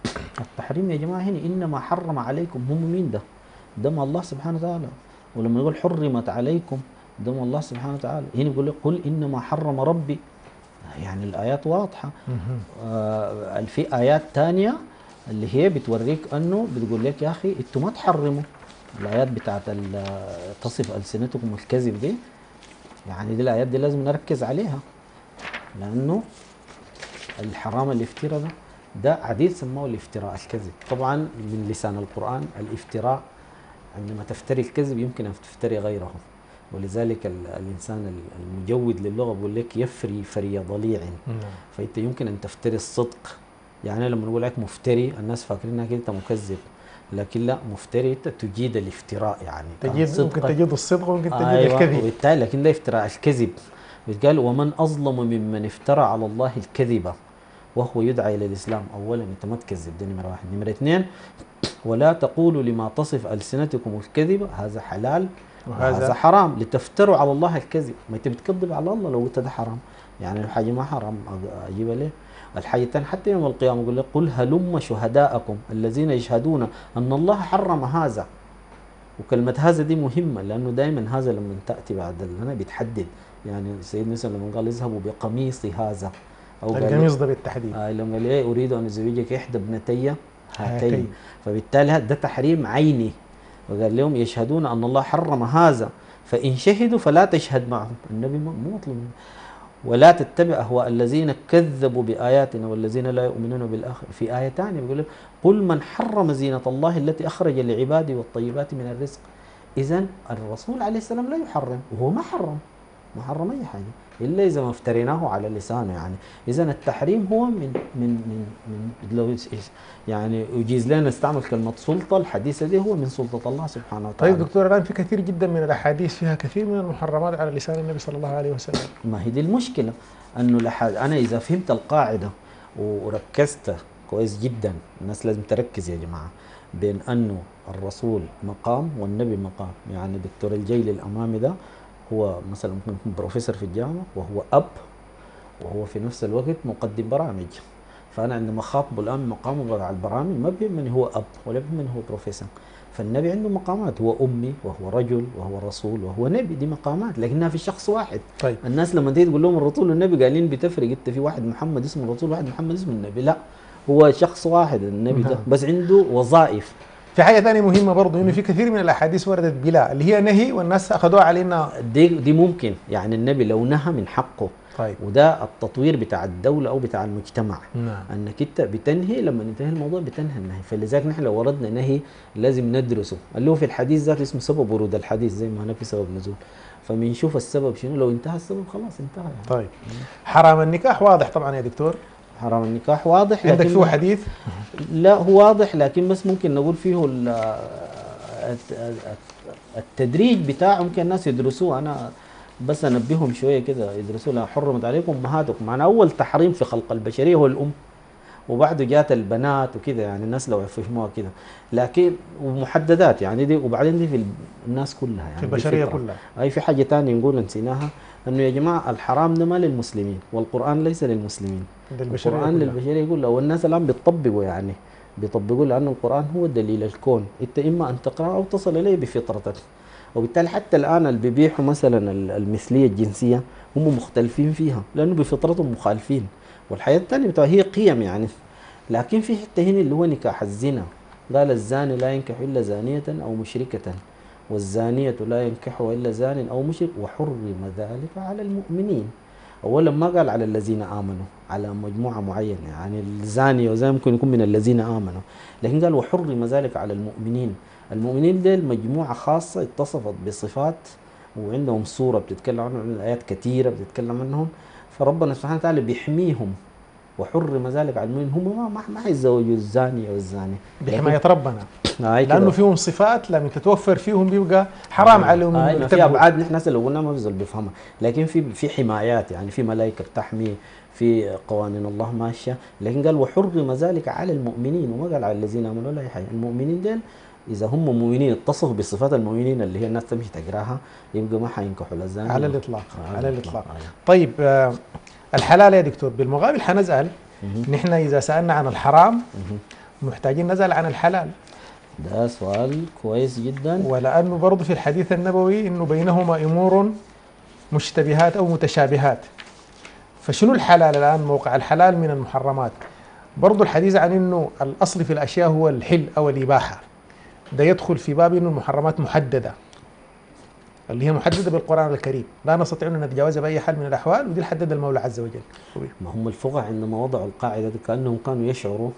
التحريم يا جماعة هنا إنما حرم عليكم، هم مين ده؟ دم الله سبحانه وتعالى. ولما يقول حرمت عليكم دم الله سبحانه وتعالى، هنا يقول قل إنما حرم ربي، يعني الآيات واضحة. آه في آيات ثانية اللي هي بتوريك أنه بتقول لك يا أخي أنتم ما تحرموا، الآيات بتاعت تصف ألسنتكم الكذب دي، يعني دي الآيات دي لازم نركز عليها، لأنه الحرام الافتراء ده ده عديد سموه الافتراء الكذب، طبعا من لسان القرآن الافتراء عندما تفتري الكذب يمكن أن تفتري غيره، ولذلك الإنسان المجود للغة بيقول لك يفري فري ضليع، فأنت يمكن أن تفتري الصدق، يعني لما نقول لك مفتري الناس فاكرين انك انت مكذب، لكن لا، مفتري تجيد الافتراء، يعني تجيد ممكن تجيد الصدق وممكن تجيد أيوة الكذب، وبالتالي لكن ده افتراء الكذب. بيتقال ومن أظلم ممن افترى على الله الكذبة وهو يدعى إلى الإسلام. أولا أنت ما تكذب، ده نمرة واحد. نمرة اثنين، ولا تقولوا لما تصف ألسنتكم الكذبة هذا حلال وهذا, وهذا حرام، لتفتروا على الله الكذب. ما أنت بتكذب على الله لو أنت ده حرام، يعني الحاجة ما حرام أجيبها ليه؟ الحاجة حتى يوم القيامة يقول لك قل هلم شهداءكم الذين يشهدون أن الله حرم هذا. وكلمة هذا دي مهمة، لأنه دائما هذا لما تأتي بعد هنا بيتحدد، يعني سيدنا موسى لما قال اذهبوا بقميص هذا، أو القميص ده بالتحديد، آه لما قال إيه أريد أن أزوجك إحدى ابنتي هاتين، فبالتالي ده تحريم عيني، وقال لهم يشهدون أن الله حرم هذا فإن شهدوا فلا تشهد معهم. النبي مو مطلوب، ولا تتبع أهواء الذين كذبوا بآياتنا والذين لا يؤمنون بالآخر. في آية ثانية بيقول لهم قل من حرم زينة الله التي أخرج لعباده والطيبات من الرزق. إذن الرسول عليه السلام لا يحرم، وهو ما حرم، ما حرم أي حاجة إلا إذا ما افتريناه على لسانه يعني. إذن التحريم هو من من من, من لو يعني يجيز لنا نستعمل كلمة سلطة، الحديثة دي هو من سلطة الله سبحانه وتعالى. طيب دكتور، الآن في كثير جدا من الأحاديث فيها كثير من المحرمات على لسان النبي صلى الله عليه وسلم. ما هي دي المشكلة، أنه أنا إذا فهمت القاعدة وركزت كويس جدا، الناس لازم تركز يا جماعة بين أنه الرسول مقام والنبي مقام، يعني دكتور الجيلي الأمامي ده هو مثلا ممكن يكون بروفيسور في الجامعة وهو أب وهو في نفس الوقت مقدم برامج، فأنا عندما أخاطبه الآن مقامه على البرامج ما بين من هو أب ولا بين من هو بروفيسور. فالنبي عنده مقامات، هو أمي وهو رجل وهو رسول وهو نبي، دي مقامات لكنها في شخص واحد. طيب الناس لما تيجي تقول لهم الرسول والنبي قايلين بتفرق، أنت في واحد محمد اسمه الرسول واحد محمد اسمه النبي، لا هو شخص واحد النبي ده بس عنده وظائف. في حاجة ثانية مهمة برضه، إنه في كثير من الأحاديث وردت بلا اللي هي نهي والناس أخذوها علينا، دي دي ممكن يعني النبي لو نهى من حقه. طيب وده التطوير بتاع الدولة أو بتاع المجتمع. نعم. أنك أنت بتنهي، لما ننتهي الموضوع بتنهي النهي، فلذلك نحن لو وردنا نهي لازم ندرسه، اللي هو في الحديث ذاته اسمه سبب ورود الحديث، زي ما هنا في سبب نزول، فبنشوف السبب شنو، لو انتهى السبب خلاص انتهى يعني. طيب حرام النكاح واضح طبعا يا دكتور، حرام النكاح واضح، عندك فيه حديث؟ لا هو واضح، لكن بس ممكن نقول فيه التدريج بتاعه، ممكن الناس يدرسوه، أنا بس أنبههم شوية كده يدرسوه. لا حرمت عليكم أمهاتكم، معناه أول تحريم في خلق البشرية هو الأم، وبعده جات البنات وكده، يعني الناس لو يفهموها كده، لكن ومحددات يعني دي، وبعدين دي في الناس كلها يعني في البشرية كلها. أي في حاجة ثانية نقول نسيناها، أنه يا جماعة الحرام ده ما للمسلمين، والقرآن ليس للمسلمين، القرآن للبشرية يقول، والناس الآن بتطبقوا يعني بيطبقوا، لأن القرآن هو دليل الكون، أنت إما أن تقرأ أو تصل إليه بفطرتك. وبالتالي حتى الآن اللي بيبيحوا مثلا المثلية الجنسية هم مختلفين فيها، لأنه بفطرتهم مخالفين، والحياة الثانية بتاعها هي قيم يعني. لكن في حتة هنا اللي هو نكاح الزنا، قال الزاني لا ينكح إلا زانية أو مشركة والزانية لا ينكحها إلا زان أو مشرك، وحرم ذلك على المؤمنين. أولا ما قال على الذين آمنوا، على مجموعة معينة يعني الزاني وزاني ممكن يكون من الذين آمنوا، لكن قال وحرم ذلك على المؤمنين. المؤمنين ديل مجموعة خاصة اتصفت بصفات وعندهم صورة بتتكلم عنهم، الآيات كثيرة بتتكلم عنهم، فربنا سبحانه وتعالى بيحميهم وحرم ذلك على المؤمن، هم ما ما حيتزوجوا الزانيه والزاني بحمايه ربنا، لانه فيهم صفات لما تتوفر فيهم بيبقى حرام آه. عليهم آه. آه. في ابعاد نحن هسه لو قلنا ما بيزول بيفهمها، لكن في في حمايات، يعني في ملائكه بتحمي، في قوانين الله ماشيه، لكن قال وحرم ذلك على المؤمنين، وما قال على الذين امنوا ولا اي حاجه. المؤمنين ديل اذا هم مؤمنين اتصفوا بصفات المؤمنين اللي هي الناس تمشي تقراها يبقى ما حينكحوا لا الزاني على الاطلاق على, على الاطلاق, الإطلاق. طيب آه الحلال يا دكتور، بالمقابل حنزعل نحن إذا سألنا عن الحرام محتاجين نزعل عن الحلال. ده سؤال كويس جدا، ولأنه برضه في الحديث النبوي أنه بينهما أمور مشتبهات أو متشابهات، فشنو الحلال الآن، موقع الحلال من المحرمات؟ برضه الحديث عن أنه الأصل في الأشياء هو الحل أو الإباحة، ده يدخل في باب أنه المحرمات محددة، اللي هي محدده بالقران الكريم، لا نستطيع ان نتجاوزها باي حال من الاحوال، ودي حدد المولى عز وجل. ما هم الفقهاء عندما وضعوا القاعده دي كانهم كانوا يشعروا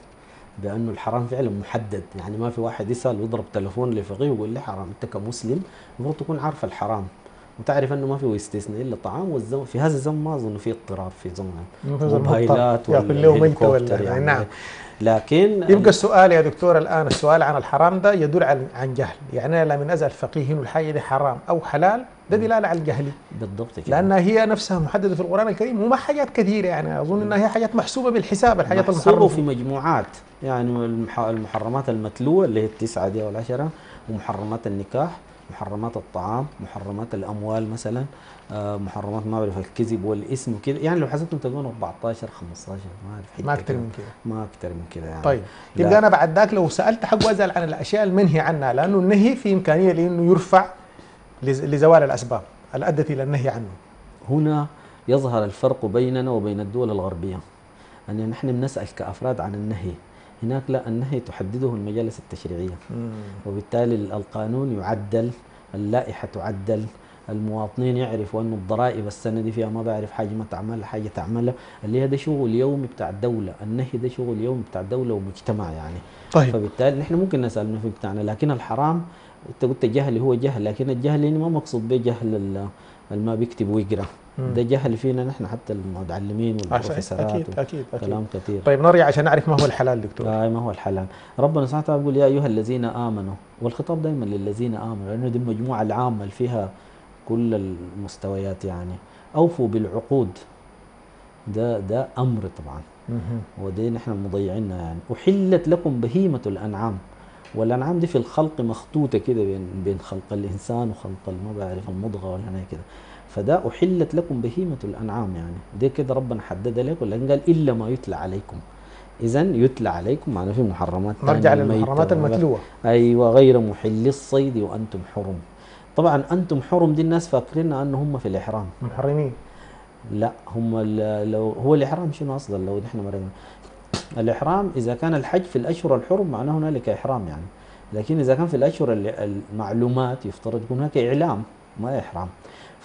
بانه الحرام فعلا محدد، يعني ما في واحد يسال ويضرب تليفون لفقيه ويقول له حرام، انت كمسلم المفروض تكون عارف الحرام وتعرف انه ما في استثناء الا الطعام والزم، في هذا الزمن ما اظن في اضطراب في زمن الموبايلات والهليكوبتر يعني. نعم، لكن يبقى السؤال يا دكتور الان، السؤال عن الحرام ده يدل عن جهل، يعني انا لما اسال فقيه انه الحاجه دي حرام او حلال ده دلاله على الجهل بالضبط كده، لانها هي نفسها محدده في القران الكريم، وما حاجات كثيره، يعني اظن انها هي حاجات محسوبه بالحساب، الحاجات المحرمه في مجموعات، يعني المحرمات المتلوه اللي هي التسعه دي والعشره، ومحرمات النكاح، محرمات الطعام، محرمات الاموال مثلا، محرمات ما بعرف الكذب والاسم وكذا، يعني لو حسبتم تقولون أربعتاشر خمستاشر، ما اعرف ما اكثر من كده، ما اكثر من كده يعني. طيب يبقى انا بعد ذاك لو سالت حق ازعل عن الاشياء المنهي عنها، لانه النهي في امكانيه لانه يرفع لزوال الاسباب اللي ادت الى النهي عنه. هنا يظهر الفرق بيننا وبين الدول الغربيه، ان نحن بنسال كافراد عن النهي، هناك لا، النهي تحدده المجالس التشريعية، وبالتالي القانون يعدل، اللائحة تعدل، المواطنين يعرفوا أن الضرائب السنة دي فيها ما بعرف حاجة ما تعملها، حاجة تعملها، اللي هي ده شغل يومي بتاع الدولة، النهي ده شغل يومي بتاع الدولة ومجتمع يعني. طيب فبالتالي نحن ممكن نسأل من في بتاعنا، لكن الحرام أنت قلت جهلي، هو جهل، لكن الجهل يعني ما مقصود به جهل الما بيكتب ويقرأ، ده جهل فينا نحن حتى المتعلمين والبروفيسورات، أكيد أكيد كلام كثير. طيب نرجع عشان نعرف ما هو الحلال دكتور. آه ما هو الحلال، ربنا سبحانه وتعالى يقول يا أيها الذين آمنوا، والخطاب دائما للذين آمنوا لأنه دي المجموعة العامة اللي فيها كل المستويات يعني. أوفوا بالعقود، ده ده أمر طبعا، ودي نحن مضيعينها يعني. أحلت لكم بهيمة الأنعام، والأنعام دي في الخلق مخطوطة كده بين بين خلق الإنسان وخلق ما بعرف المضغة ولا كده، فده أحلت لكم بهيمة الأنعام يعني، دي كده ربنا حددها لكم، لكن قال إلا ما يتلى عليكم، إذا يتلى عليكم معناه في محرمات ثانية، نرجع للمحرمات المتلوة. أيوه، غير محل الصيد وأنتم حرم، طبعا أنتم حرم دي الناس فاكرينها أن هم في الإحرام محرمين، لا هم لو هو الإحرام شنو أصلا، لو نحن مرينا الإحرام إذا كان الحج في الأشهر الحرم معناه هنالك إحرام يعني، لكن إذا كان في الأشهر المعلومات يفترض يكون هناك إعلام ما إحرام،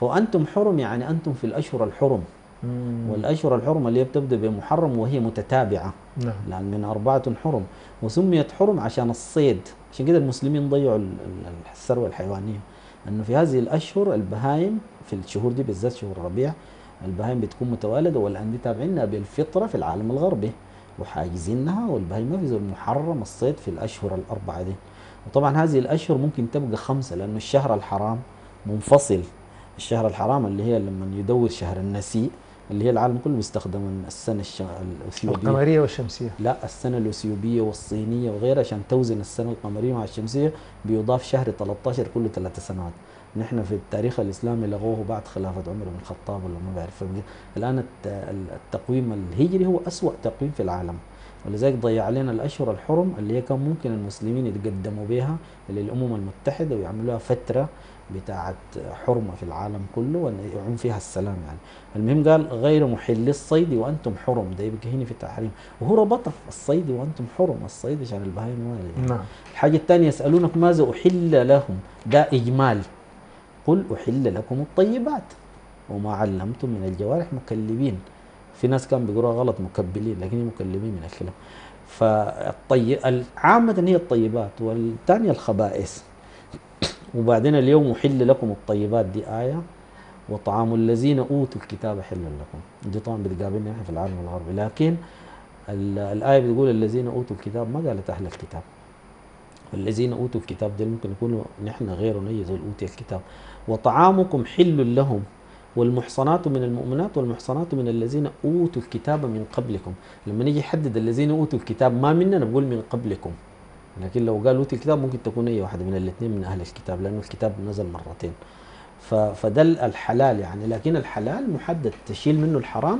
وأنتم حرم يعني أنتم في الأشهر الحرم، مم. والأشهر الحرم اللي بتبدأ بمحرم وهي متتابعة، نعم، لأن من أربعة حرم، وسميت حرم عشان الصيد، عشان كده المسلمين ضيعوا الثروة الحيوانية، أنه في هذه الأشهر البهايم في الشهور دي بالذات شهور الربيع البهايم بتكون متوالدة، والآن دي تابعينها بالفطرة في العالم الغربي وحاجزينها، والبهايم ما في زول محرم الصيد في الأشهر الأربعة دي، وطبعا هذه الأشهر ممكن تبقى خمسة لأنه الشهر الحرام منفصل، الشهر الحرام اللي هي لما يدور شهر النسيء اللي هي العالم كله بيستخدم السنه الش... الاثيوبيه القمريه والشمسيه، لا السنه الاثيوبيه والصينيه وغيرها، عشان توزن السنه القمريه مع الشمسيه، بيضاف شهر ثلاثة عشر كل ثلاث سنوات، نحن في التاريخ الاسلامي لغوه بعد خلافه عمر بن الخطاب ولا ما بعرف، الان التقويم الهجري هو أسوأ تقويم في العالم، ولذلك ضيع علينا الاشهر الحرم اللي هي كان ممكن المسلمين يتقدموا بها للامم المتحده ويعملوها فتره بتاعت حرمة في العالم كله ويعم فيها السلام يعني. المهم قال غير محل الصيد وأنتم حرم، ده يبقى هنا في التحريم، وهو ربط الصيد وأنتم حرم، الصيد عشان البهايم يعني. نعم. الحاجة الثانية يسألونك ماذا أحل لهم، ده إجمال، قل أحل لكم الطيبات وما علمتم من الجوارح مكلبين، في ناس كان بيقولوها غلط مكبلين، لكن مكلبين من الكلام، فالطي عامة هي الطيبات، والثانية الخبائث، وبعدين اليوم أحل لكم الطيبات دي آية، وطعام الذين أوتوا الكتاب حل لكم، دي طبعا بتقابلنا نحن في العالم الغربي، لكن الآية بتقول الذين أوتوا الكتاب، ما قالت أهل الكتاب. الذين أوتوا الكتاب دي ممكن يكونوا نحن غير نيز الأوتي الكتاب. وطعامكم حل لهم والمحصنات من المؤمنات والمحصنات من الذين أوتوا الكتاب من قبلكم. لما نيجي يحدد الذين أوتوا الكتاب ما مننا نقول من قبلكم، لكن لو قال أوتوا الكتاب ممكن تكون أي واحدة من الاثنين من أهل الكتاب، لأنه الكتاب نزل مرتين. فده الحلال يعني، لكن الحلال محدد تشيل منه الحرام،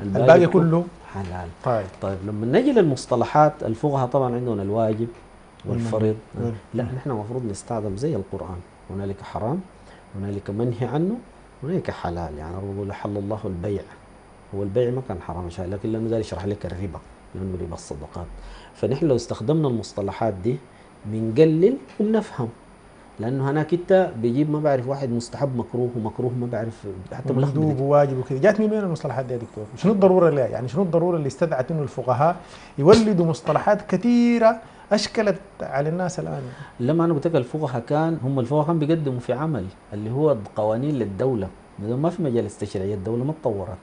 الباقي, الباقي كله حلال. طيب طيب لما نجي للمصطلحات الفقهاء طبعا عندهم الواجب والفريض، لا نحن المفروض نستخدم زي القرآن، هنالك حرام هنالك منهي عنه هنالك حلال. يعني ربنا حل الله البيع، هو البيع ما كان حرام شيء، لكن لانه ده يشرح لك الربا لانه ربا الصدقات. فنحن لو استخدمنا المصطلحات دي بنقلل وبنفهم، لانه هناك انت بيجيب ما بعرف واحد مستحب مكروه ومكروه ما بعرف حتى مندوب وواجب وكذا. جات من وين المصطلحات دي يا دكتور؟ شنو الضروره لها؟ يعني شنو الضروره اللي استدعت انه الفقهاء يولدوا مصطلحات كثيره اشكلت على الناس الان؟ لما انا قلت لك الفقهاء كان هم الفقهاء كانوا بيقدموا في عمل اللي هو قوانين للدوله، ما في مجالس تشريعيه، الدوله ما تطورت،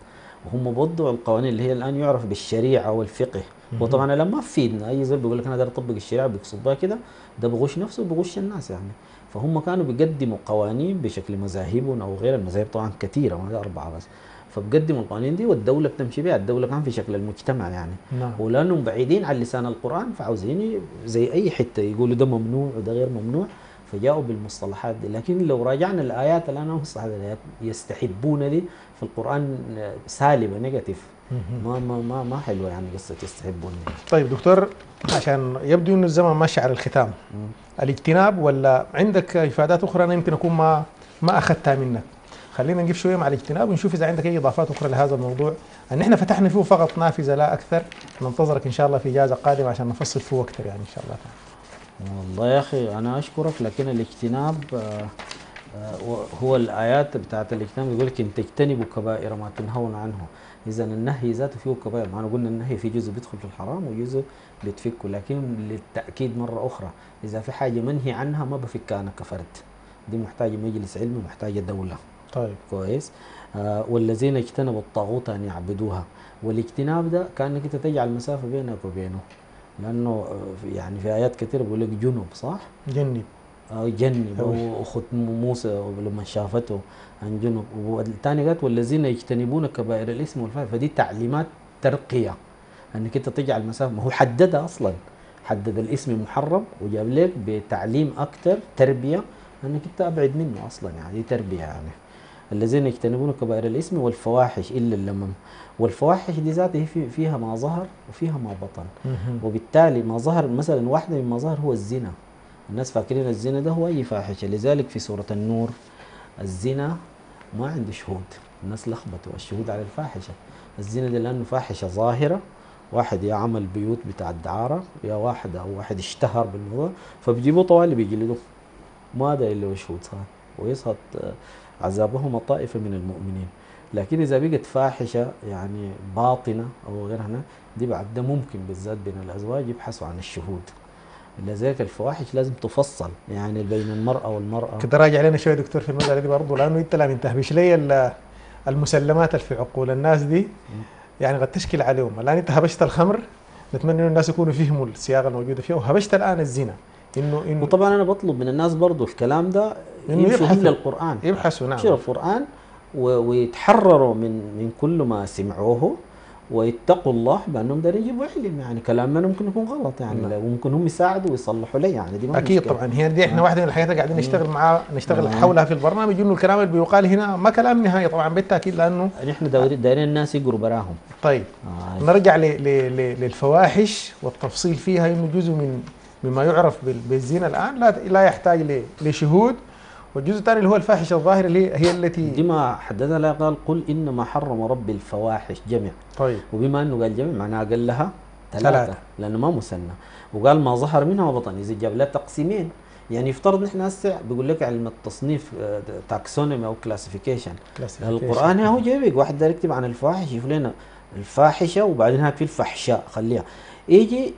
وهم وضعوا القوانين اللي هي الان يعرف بالشريعه والفقه. وطبعا لما ما فيدنا اي زول بيقول لك انا اقدر اطبق الشريعه بيقصد بها كده، ده بغش نفسه وبغش الناس يعني. فهم كانوا بيقدموا قوانين بشكل مذاهبهم او غير المذاهب، طبعا كثيره ما اربعه بس، فبقدموا القوانين دي والدوله بتمشي بها. الدوله كان في شكل المجتمع يعني، نعم. ولانهم بعيدين عن لسان القران فعاوزين زي اي حته يقولوا ده ممنوع وده غير ممنوع، فجاءوا بالمصطلحات دي. لكن لو راجعنا الايات الان انصح الايات يستحبون دي في القران سالبه نيجاتيف، ما ما ما ما حلوه يعني قصه يستحبون. طيب دكتور، عشان يبدو انه الزمن ماشي على الختام، الاجتناب ولا عندك افادات اخرى انا يمكن اكون ما ما اخذتها منك؟ خلينا نقف شويه مع الاجتناب ونشوف اذا عندك اي اضافات اخرى لهذا الموضوع، ان احنا فتحنا فيه فقط نافذه لا اكثر. ننتظرك ان شاء الله في اجازه قادمه عشان نفصل فيه اكثر يعني ان شاء الله تعالى. والله يا اخي انا اشكرك، لكن الاجتناب هو الايات بتاعت الاجتناب بيقول لك ان تجتنبوا كبائر ما تنهون عنه. اذا النهي ذاته فيه كبائر، معنا قلنا النهي في جزء بيدخل في الحرام وجزء بتفكه، لكن للتاكيد مره اخرى اذا في حاجه منهي عنها ما بفكها انا كفرد، دي محتاجه مجلس علمي محتاجه دوله. طيب كويس. آه والذين اجتنبوا الطاغوت ان يعبدوها، والاجتناب ده كانك انت تجعل مسافه بينك وبينه، لانه يعني في ايات كثيره بيقول لك جنب صح؟ جنب جنب واخت موسى لما شافته عن جنب، والثاني قالت والذين يجتنبون كبائر الاثم والفاحشه، فدي تعليمات ترقيه انك انت تجعل مسافه، ما هو حددها اصلا، حدد الاسم محرم وجاب لك بتعليم اكثر تربيه انك انت ابعد منه اصلا يعني، دي تربيه يعني. الذين يجتنبون كبائر الاثم والفواحش الا اللمم، والفواحش دي ذاتها فيها ما ظهر وفيها ما بطن، وبالتالي ما ظهر مثلا واحده مما ظهر هو الزنا. الناس فاكرين الزنا ده هو اي فاحشه، لذلك في سوره النور الزنا ما عنده شهود، الناس لخبطوا الشهود على الفاحشه. الزنا ده لانه فاحشه ظاهره، واحد يا عمل بيوت بتاع الدعاره يا واحد او واحد اشتهر بالموضوع فبيجيبوه طوالي بيجلدوه، ما ده اللي هو شهود صار ويسقط عذابهم طائفه من المؤمنين. لكن اذا بقت فاحشه يعني باطنه او غير هنا دي بعد ده ممكن بالذات بين الازواج يبحثوا عن الشهود، لذلك الفواحش لازم تفصل يعني بين المراه والمراه. كنت راجع لنا شويه دكتور في المساله دي برضه، لانه انت لا من تهبش لي المسلمات اللي في عقول الناس دي يعني قد تشكل عليهم. الان انت هبشت الخمر، نتمنى انه الناس يكونوا فهموا الصياغه الموجوده فيها، وهبشت الان الزنا. انه انه وطبعا انا بطلب من الناس برضه الكلام ده يمشوا إلى القرآن، يبحثوا نعم يمشوا القرآن ويتحرروا من من كل ما سمعوه، ويتقوا الله بانهم ده يجيبوا علم يعني كلام ما ممكن يكون غلط يعني، وممكن هم يساعدوا ويصلحوا لي يعني، دي ما اكيد مشكلة. طبعا هي دي احنا واحده من الحاجات قاعدين نشتغل معاها نشتغل مم. حولها في البرنامج، انه الكلام اللي بيقال هنا ما كلام نهائي طبعا بالتاكيد، لانه نحن دايرين الناس يقروا براهم. طيب آه. نرجع ل ل ل للفواحش والتفصيل فيها، انه جزء من مما يعرف بالزنا الان لا لا يحتاج لشهود، والجزء الثاني اللي هو الفاحشه الظاهره اللي هي التي دي ما حددها، لا قال قل انما حرم ربي الفواحش جميع. طيب وبما انه قال جميع معناه قال لها ثلاثه لانه ما مثنى، وقال ما ظهر منها ما بطن، اذا جاب لها تقسيمين يعني يفترض نحن هسه بيقول لك علم التصنيف تاكسونومي او كلاسيفيكيشن القران هو جايبك واحد يكتب عن الفواحش يقول لنا الفاحشه وبعدين هات في الفحشاء خليها، يجي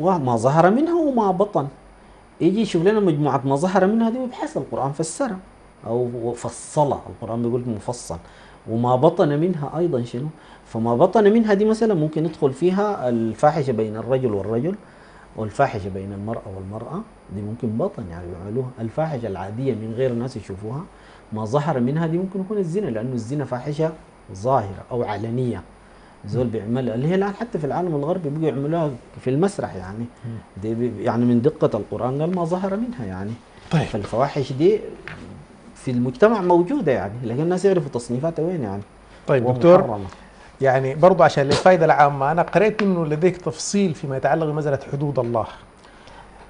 ما ظهر منها وما بطن، يجي يشوف لنا مجموعه ما ظهر منها دي ويبحث القران فسرها او فصلها، القران بيقول مفصل وما بطن منها أيضا شنو؟ فما بطن منها دي مثلا ممكن ندخل فيها الفاحشة بين الرجل والرجل، والفاحشة بين المرأة والمرأة، دي ممكن بطن يعني بيعملوها. الفاحشة العادية من غير الناس يشوفوها ما ظهر منها دي ممكن يكون الزنا، لأنه الزنا فاحشة ظاهرة أو علنية زول بيعملها، اللي هي الآن حتى في العالم الغربي بيجوا يعملوها في المسرح يعني. دي يعني من دقة القرآن قال ما ظهر منها يعني. طيب فالفواحش دي في المجتمع موجودة يعني، لكن الناس يعرفوا تصنيفاتها وين يعني. طيب دكتور، يعني برضه عشان للفائدة العامة، أنا قرأت إنه لديك تفصيل فيما يتعلق بمسألة حدود الله،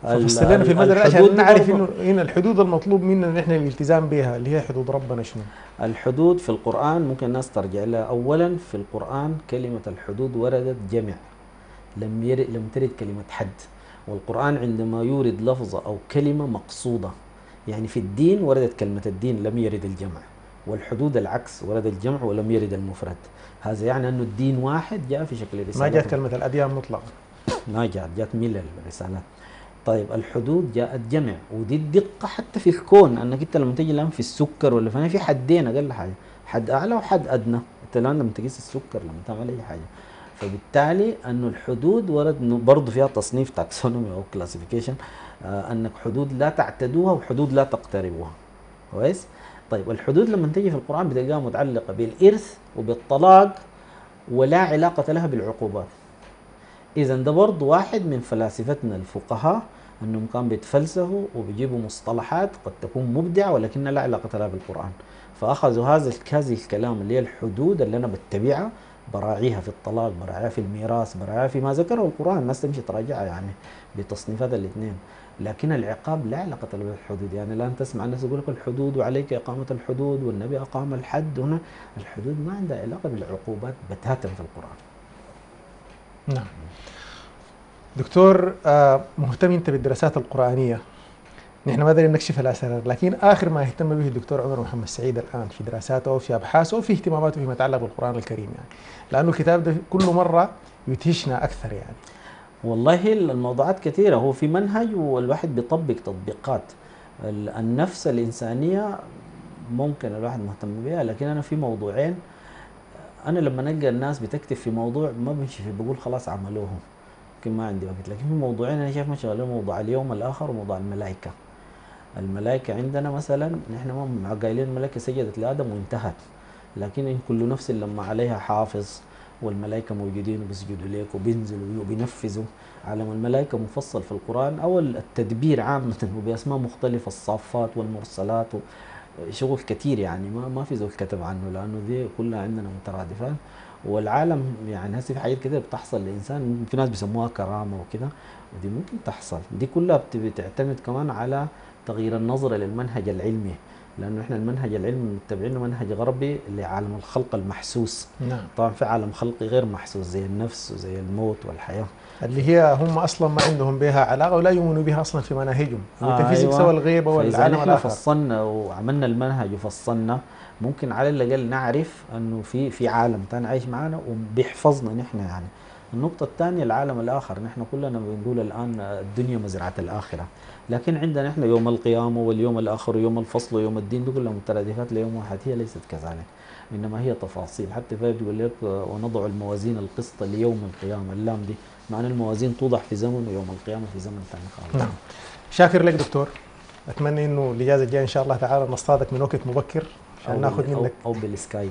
ففصل لنا في المسألة عشان نعرف إنه هنا الحدود المطلوب منا إن إحنا الالتزام بها اللي هي حدود ربنا شنو؟ الحدود في القرآن ممكن الناس ترجع لها. أولاً في القرآن كلمة الحدود وردت جمع، لم ير... لم ترد كلمة حد. والقرآن عندما يورد لفظة أو كلمة مقصودة، يعني في الدين وردت كلمة الدين لم يرد الجمع، والحدود العكس ورد الجمع ولم يرد المفرد. هذا يعني أنه الدين واحد جاء في شكل رسالة، ما جاءت كلمة الأديان مطلقة، ما جاءت، جاءت ملل الرسالات. طيب الحدود جاءت جمع، ودي الدقة حتى في الكون، أنك أنت لما تجي الآن في السكر ولا فأنا في حدين أقل حاجة، حد أعلى وحد أدنى، أنت الآن لما تقيس السكر لما تعمل أي حاجة، فبالتالي أنه الحدود ورد برضه فيها تصنيف تاكسونومي أو كلاسيفيكيشن، آه أنك حدود لا تعتدوها وحدود لا تقتربوها. كويس؟ طيب الحدود لما تجي في القرآن بتلقاها متعلقة بالإرث وبالطلاق ولا علاقة لها بالعقوبات. إذا ده برضه واحد من فلاسفتنا الفقهاء، أنهم كانوا بيتفلسفوا وبيجيبوا مصطلحات قد تكون مبدعة ولكن لا علاقة لها بالقرآن، فأخذوا هذا الكلام اللي هي الحدود اللي أنا بتبعها، براعيها في الطلاق، براعيها في الميراث، براعيها في ما ذكره القرآن، الناس تمشي تراجعها يعني بتصنيفات الاثنين، لكن العقاب لا علاقة له بالحدود. يعني الآن تسمع الناس يقول لك الحدود وعليك إقامة الحدود والنبي أقام الحد، هنا الحدود ما عندها علاقة بالعقوبات بتاتا في القرآن. نعم دكتور، مهتم انت بالدراسات القرآنية، نحن ما قدرنا نكشف الأسرار، لكن آخر ما اهتم به الدكتور عمر محمد سعيد الآن في دراساته وفي أبحاثه وفي اهتماماته فيما يتعلق بالقرآن الكريم، يعني لأنه الكتاب ده كل مرة يدهشنا أكثر يعني. والله الموضوعات كثيرة، هو في منهج والواحد بيطبق تطبيقات. النفس الإنسانية ممكن الواحد مهتم بها، لكن أنا في موضوعين أنا لما نلقى الناس بتكتب في موضوع ما بمشي فيه بقول خلاص عملوهم، يمكن ما عندي وقت، لكن في موضوعين أنا شايف ما شغالين، موضوع اليوم الآخر وموضوع الملائكة. الملائكة عندنا مثلا نحن ما قايلين الملائكة سجدت لآدم وانتهت، لكن كل نفس لما عليها حافظ، والملائكة موجودين وبيسجدوا لك وبينزلوا وبينفذوا. عالم الملائكة مفصل في القرآن، أو التدبير عامة وبأسماء مختلفة، الصافات والمرسلات، شغل كثير يعني ما ما في زول كتب عنه، لأنه دي كلها عندنا مترادفات. والعالم يعني هسه في حاجات كده بتحصل للإنسان، في ناس بيسموها كرامة وكده، ودي ممكن تحصل، دي كلها بتعتمد كمان على تغيير النظرة للمنهج العلمي، لأنه إحنا المنهج العلمي متبعينه منهج غربي لعالم الخلق المحسوس. نعم. طبعا في عالم خلقي غير محسوس زي النفس وزي الموت والحياة، اللي هي هم أصلا ما عندهم بها علاقة ولا يؤمنوا بها أصلا في مناهجهم. آه الفيزيكس والغيبة والعالم الآخر. فإذا فصلنا وعملنا المنهج وفصلنا، ممكن على الأقل نعرف أنه في في عالم ثاني عايش معنا وبيحفظنا نحن يعني. النقطة الثانية العالم الآخر، نحن كلنا بنقول الآن الدنيا مزرعة الآخرة، لكن عندنا نحن يوم القيامة واليوم الآخر ويوم الفصل ويوم الدين، دي كلها مترادفات ليوم واحد، هي ليست كذلك، إنما هي تفاصيل. حتى فهي بيقول لك ونضع الموازين القسط ليوم القيامة، اللام دي معنى الموازين توضع في زمن، ويوم القيامة في زمن ثاني خالص. نعم شاكر لك دكتور، أتمنى إنه الإجازة الجاية إن شاء الله تعالى نصطادك من وقت مبكر عشان ناخذ منك أو بالسكايب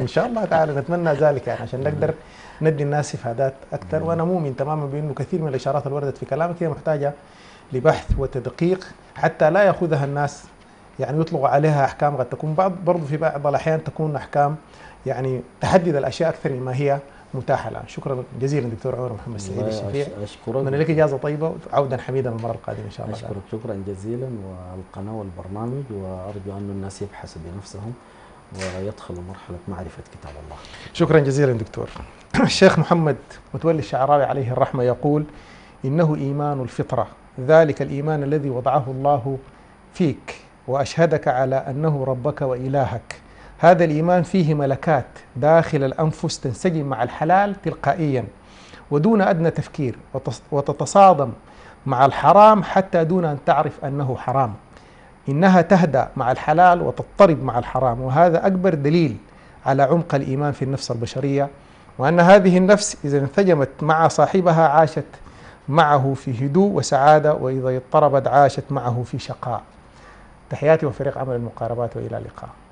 إن شاء الله تعالى، نتمنى ذلك يعني عشان نقدر ندي الناس إفادات أكثر. وأنا مؤمن تماما بأنه كثير من الإشارات اللي وردت في كلامك هي محتاجة لبحث وتدقيق حتى لا يأخذها الناس يعني يطلقوا عليها أحكام قد تكون بعض برضو في بعض الأحيان تكون أحكام يعني تحدد الأشياء أكثر مما هي متاحة الآن. شكرا جزيلا دكتور عمر محمد سعيد الشفيع، أشكرك، أتمنى لك إجازة طيبة وعودا حميدا المرة القادمة إن شاء الله. أشكرك شكرا جزيلا، والقناة والبرنامج، وأرجو أن الناس يبحثوا بنفسهم ويدخلوا مرحلة معرفة كتاب الله. شكرا جزيلا دكتور. الشيخ محمد متولي الشعراوي عليه الرحمة يقول: إنه إيمان الفطرة، ذلك الإيمان الذي وضعه الله فيك وأشهدك على أنه ربك وإلهك. هذا الإيمان فيه ملكات داخل الأنفس تنسجم مع الحلال تلقائيا ودون أدنى تفكير، وتتصادم مع الحرام حتى دون أن تعرف أنه حرام، إنها تهدأ مع الحلال وتضطرب مع الحرام، وهذا أكبر دليل على عمق الإيمان في النفس البشرية، وأن هذه النفس إذا انسجمت مع صاحبها عاشت معه في هدوء وسعادة، وإذا اضطربت عاشت معه في شقاء. تحياتي وفريق عمل المقاربات، وإلى اللقاء.